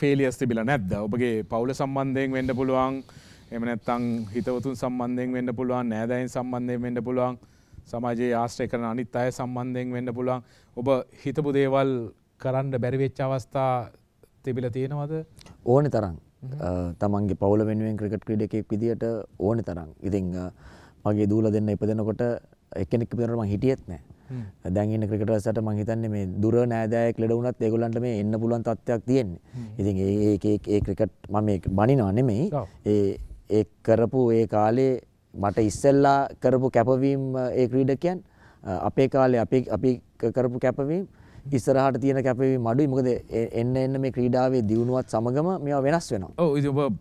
ෆේලියර්ස් තිබිලා නැද්ද? ඔබගේ පවුල සම්බන්ධයෙන් වෙන්න පුළුවන්, එහෙම නැත්නම් හිතවතුන් සම්බන්ධයෙන් වෙන්න පුළුවන්, නෑදෑයන් සම්බන්ධයෙන් වෙන්න පුළුවන්, සමාජයේ ආශ්‍රය කරන අනිත් අය සම්බන්ධයෙන් වෙන්න පුළුවන්. ඔබ හිතපු දේවල් කරන්න බැරි වෙච්ච අවස්ථා තිබිලා තියෙනවද? ඕනේ තරම්. තමන්ගේ පවුල වෙනුවෙන් ක්‍රිකට් ක්‍රීඩකයෙක් විදියට ඕනේ තරම්. ඉතින් මගේ දූලා දෙන්න ඉපදෙනකොට එක්කෙනෙක් ඉපදෙනකොට මම හිටියෙත් නැහැ. දැන් ඉන්න ක්‍රිකටර්ස්ට මම හිතන්නේ මේ දුර නෑදෑයෙක් ලෙඩ වුණත් ඒගොල්ලන්ට මේ එන්න පුළුවන් තත්ත්වයක් තියෙන්නේ. ඉතින් ඒ ක්‍රිකට් මම මේ බනිනවා නෙමෙයි. ඒ කරපු ඒ කාලේ මට ඉස්සෙල්ලා කරපු කැපවීම් ඒ ක්‍රීඩකයන් අපේ කාලේ අපි කරපු කැපවීම් ඉස්සරහට තියෙන කැපවීම් අඩුයි. මොකද එන්න එන්න මේ ක්‍රීඩාවේ දියුණුවත් සමගම මේවා වෙනස් වෙනවා. ඔව් ඉතින් ඔබ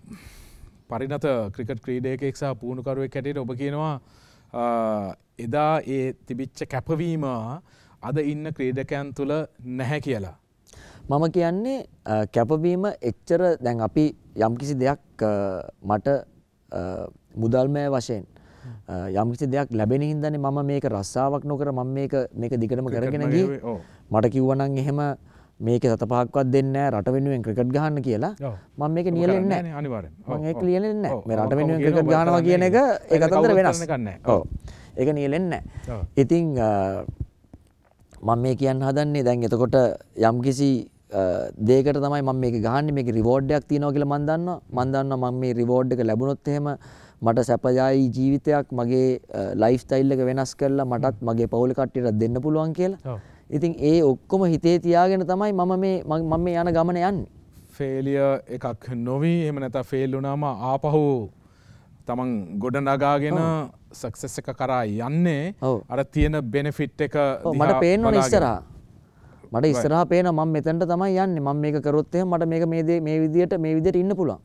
පරිණත ක්‍රිකට් ක්‍රීඩකයෙක් සහ පුහුණුකරුවෙක් හැටියට ඔබ කියනවා එදා ඒ තිබිච්ච කැපවීම අද ඉන්න ක්‍රීඩකයන් තුල නැහැ කියලා. මම කියන්නේ කැපවීම එච්චර දැන් අපි යම්කිසි දෙයක් මට මුදල්මය වශයෙන් යම්කිසි දෙයක් ලැබෙන හින්දානේ මම මේක රස්සාවක් නොකර මම මේක දිගටම කරගෙන ගියේ. මට කිව්වනම් එහෙම මේක සත පහක්වත් දෙන්නේ නැහැ රට වෙනුවෙන් ක්‍රිකට් ගහන්න කියලා මම මේක නියැලෙන්නේ නැහැ. අනිවාර්යෙන් මම ඒක නියැලෙන්නේ නැහැ. මේ රට වෙනුවෙන් ක්‍රිකට් ගහනවා කියන එක ඒක අතර වෙනස්. ඔව් ඒක නියැලෙන්නේ නැහැ. ඉතින් මම මේ කියන්න හදන්නේ දැන් එතකොට යම්කිසි දෙයකට තමයි මම මේක ගහන්නේ. මේක රිවෝඩ් එකක් තියෙනවා කියලා මම දන්නවා. මම මේ රිවෝඩ් එක ලැබුණොත් එහෙම මට සැපදායි ජීවිතයක් මගේ ලයිෆ් ස්ටයිල් එක වෙනස් කරලා මටත් මගේ පවුල කට්ටියට දෙන්න පුළුවන් කියලා. ඉතින් ඒ ඔක්කොම හිතේ තියාගෙන තමයි මම මේ යන ගමන යන්නේ. ෆේලියර් එකක් නොවි එහෙම නැත්නම් ෆේල් වුණාම ආපහු තමන් ගොඩ නගාගෙන සක්සස් එක කරා යන්නේ. අර තියෙන බෙනිෆිට් එක මට පේනවනේ ඉස්සරහා. මට ඉස්සරහා පේනවා මම මෙතනට තමයි යන්නේ. මම මේක කරොත් එහෙම මට මේක මේ විදියට ඉන්න පුළුවන්.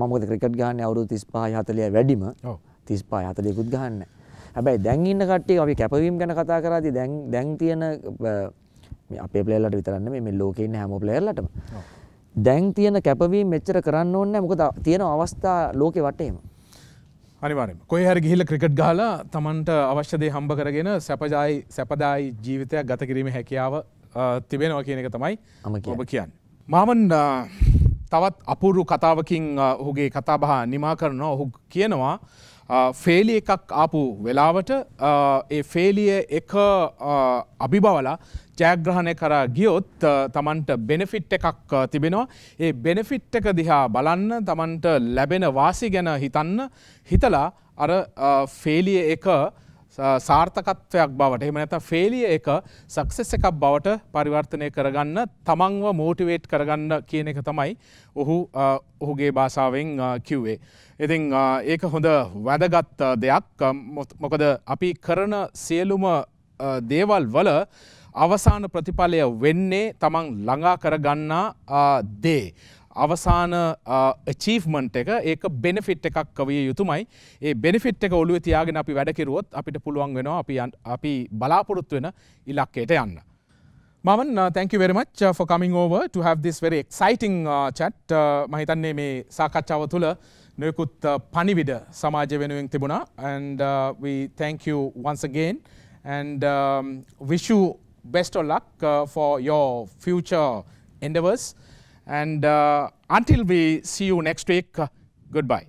මමකද ක්‍රිකට් ගහන්න අවුරුදු 35-40 වැඩිම 35-40කුත් ගහන්න. හැබැයි දැන් ඉන්න කට්ටිය අපි කැපවීම ගැන කතා කරද්දී දැන් තියෙන මේ අපේ ප්ලේයර්ලට විතරක් නෙමෙයි මේ ලෝකේ ඉන්න හැම ප්ලේයර්ලටම දැන් තියෙන කැපවීම මෙච්චර කරන්න ඕනේ නැහැ. මොකද තියෙන අවස්ථා ලෝකේ වටේම. අනිවාර්යෙන්ම කොහේ හරි ගිහිල්ලා ක්‍රිකට් ගහලා Tamanට අවශ්‍ය දේ හම්බ කරගෙන සැපදායි ජීවිතයක් ගත කිරීමේ හැකියාව තිබෙනවා කියන එක තමයි ඔබ කියන්නේ. මාමන් තවත් අපූරු කතාවකින් ඔහුගේ කතාබහ නිමා කරනවා. ඔහු කියනවා ෆේලිය එකක් ආපු වෙලාවට ඒ ෆේලිය එක අභිබවලා ජයග්‍රහණය කරා ගියොත් තමන්ට බෙනිෆිට් එකක් තිබෙනවා. ඒ බෙනිෆිට් එක දිහා බලන්න තමන්ට ලැබෙන වාසි ගැන හිතන්න හිතලා අර ෆේලිය එක සාර්ථකත්වයක් බවට එහෙම නැත්නම් ෆේලිය එක සක්සස් එකක් බවට පරිවර්තනය කරගන්න තමන්ව මෝටිවේට් කරගන්න කියන එක තමයි ඔහුගේ භාෂාවෙන් කිව්වේ. ඉතින් ඒක හොඳ වැදගත් දෙයක්. මොකද අපි කරන සියලුම දේවල් වල අවසාන ප්‍රතිඵලය වෙන්නේ තමන් ළඟා කරගන්නා දේ. අවසාන achievement එක ඒක benefit එකක් කවිය යුතුමයි. ඒ benefit එක ඔළුවේ තියාගෙන අපි වැඩ කෙරුවොත් අපිට පුළුවන් වෙනවා අපි බලාපොරොත්තු වෙන ඉලක්කයට යන්න. Mavan, thank you very much for coming over to have this very exciting chat. මම හිතන්නේ මේ සාකච්ඡාව තුළ නොයෙකුත් පණිවිඩ සමාජය වෙනුවෙන් තිබුණා. And we thank you once again and wish you best of luck for your future endeavors. And until we see you next week, goodbye.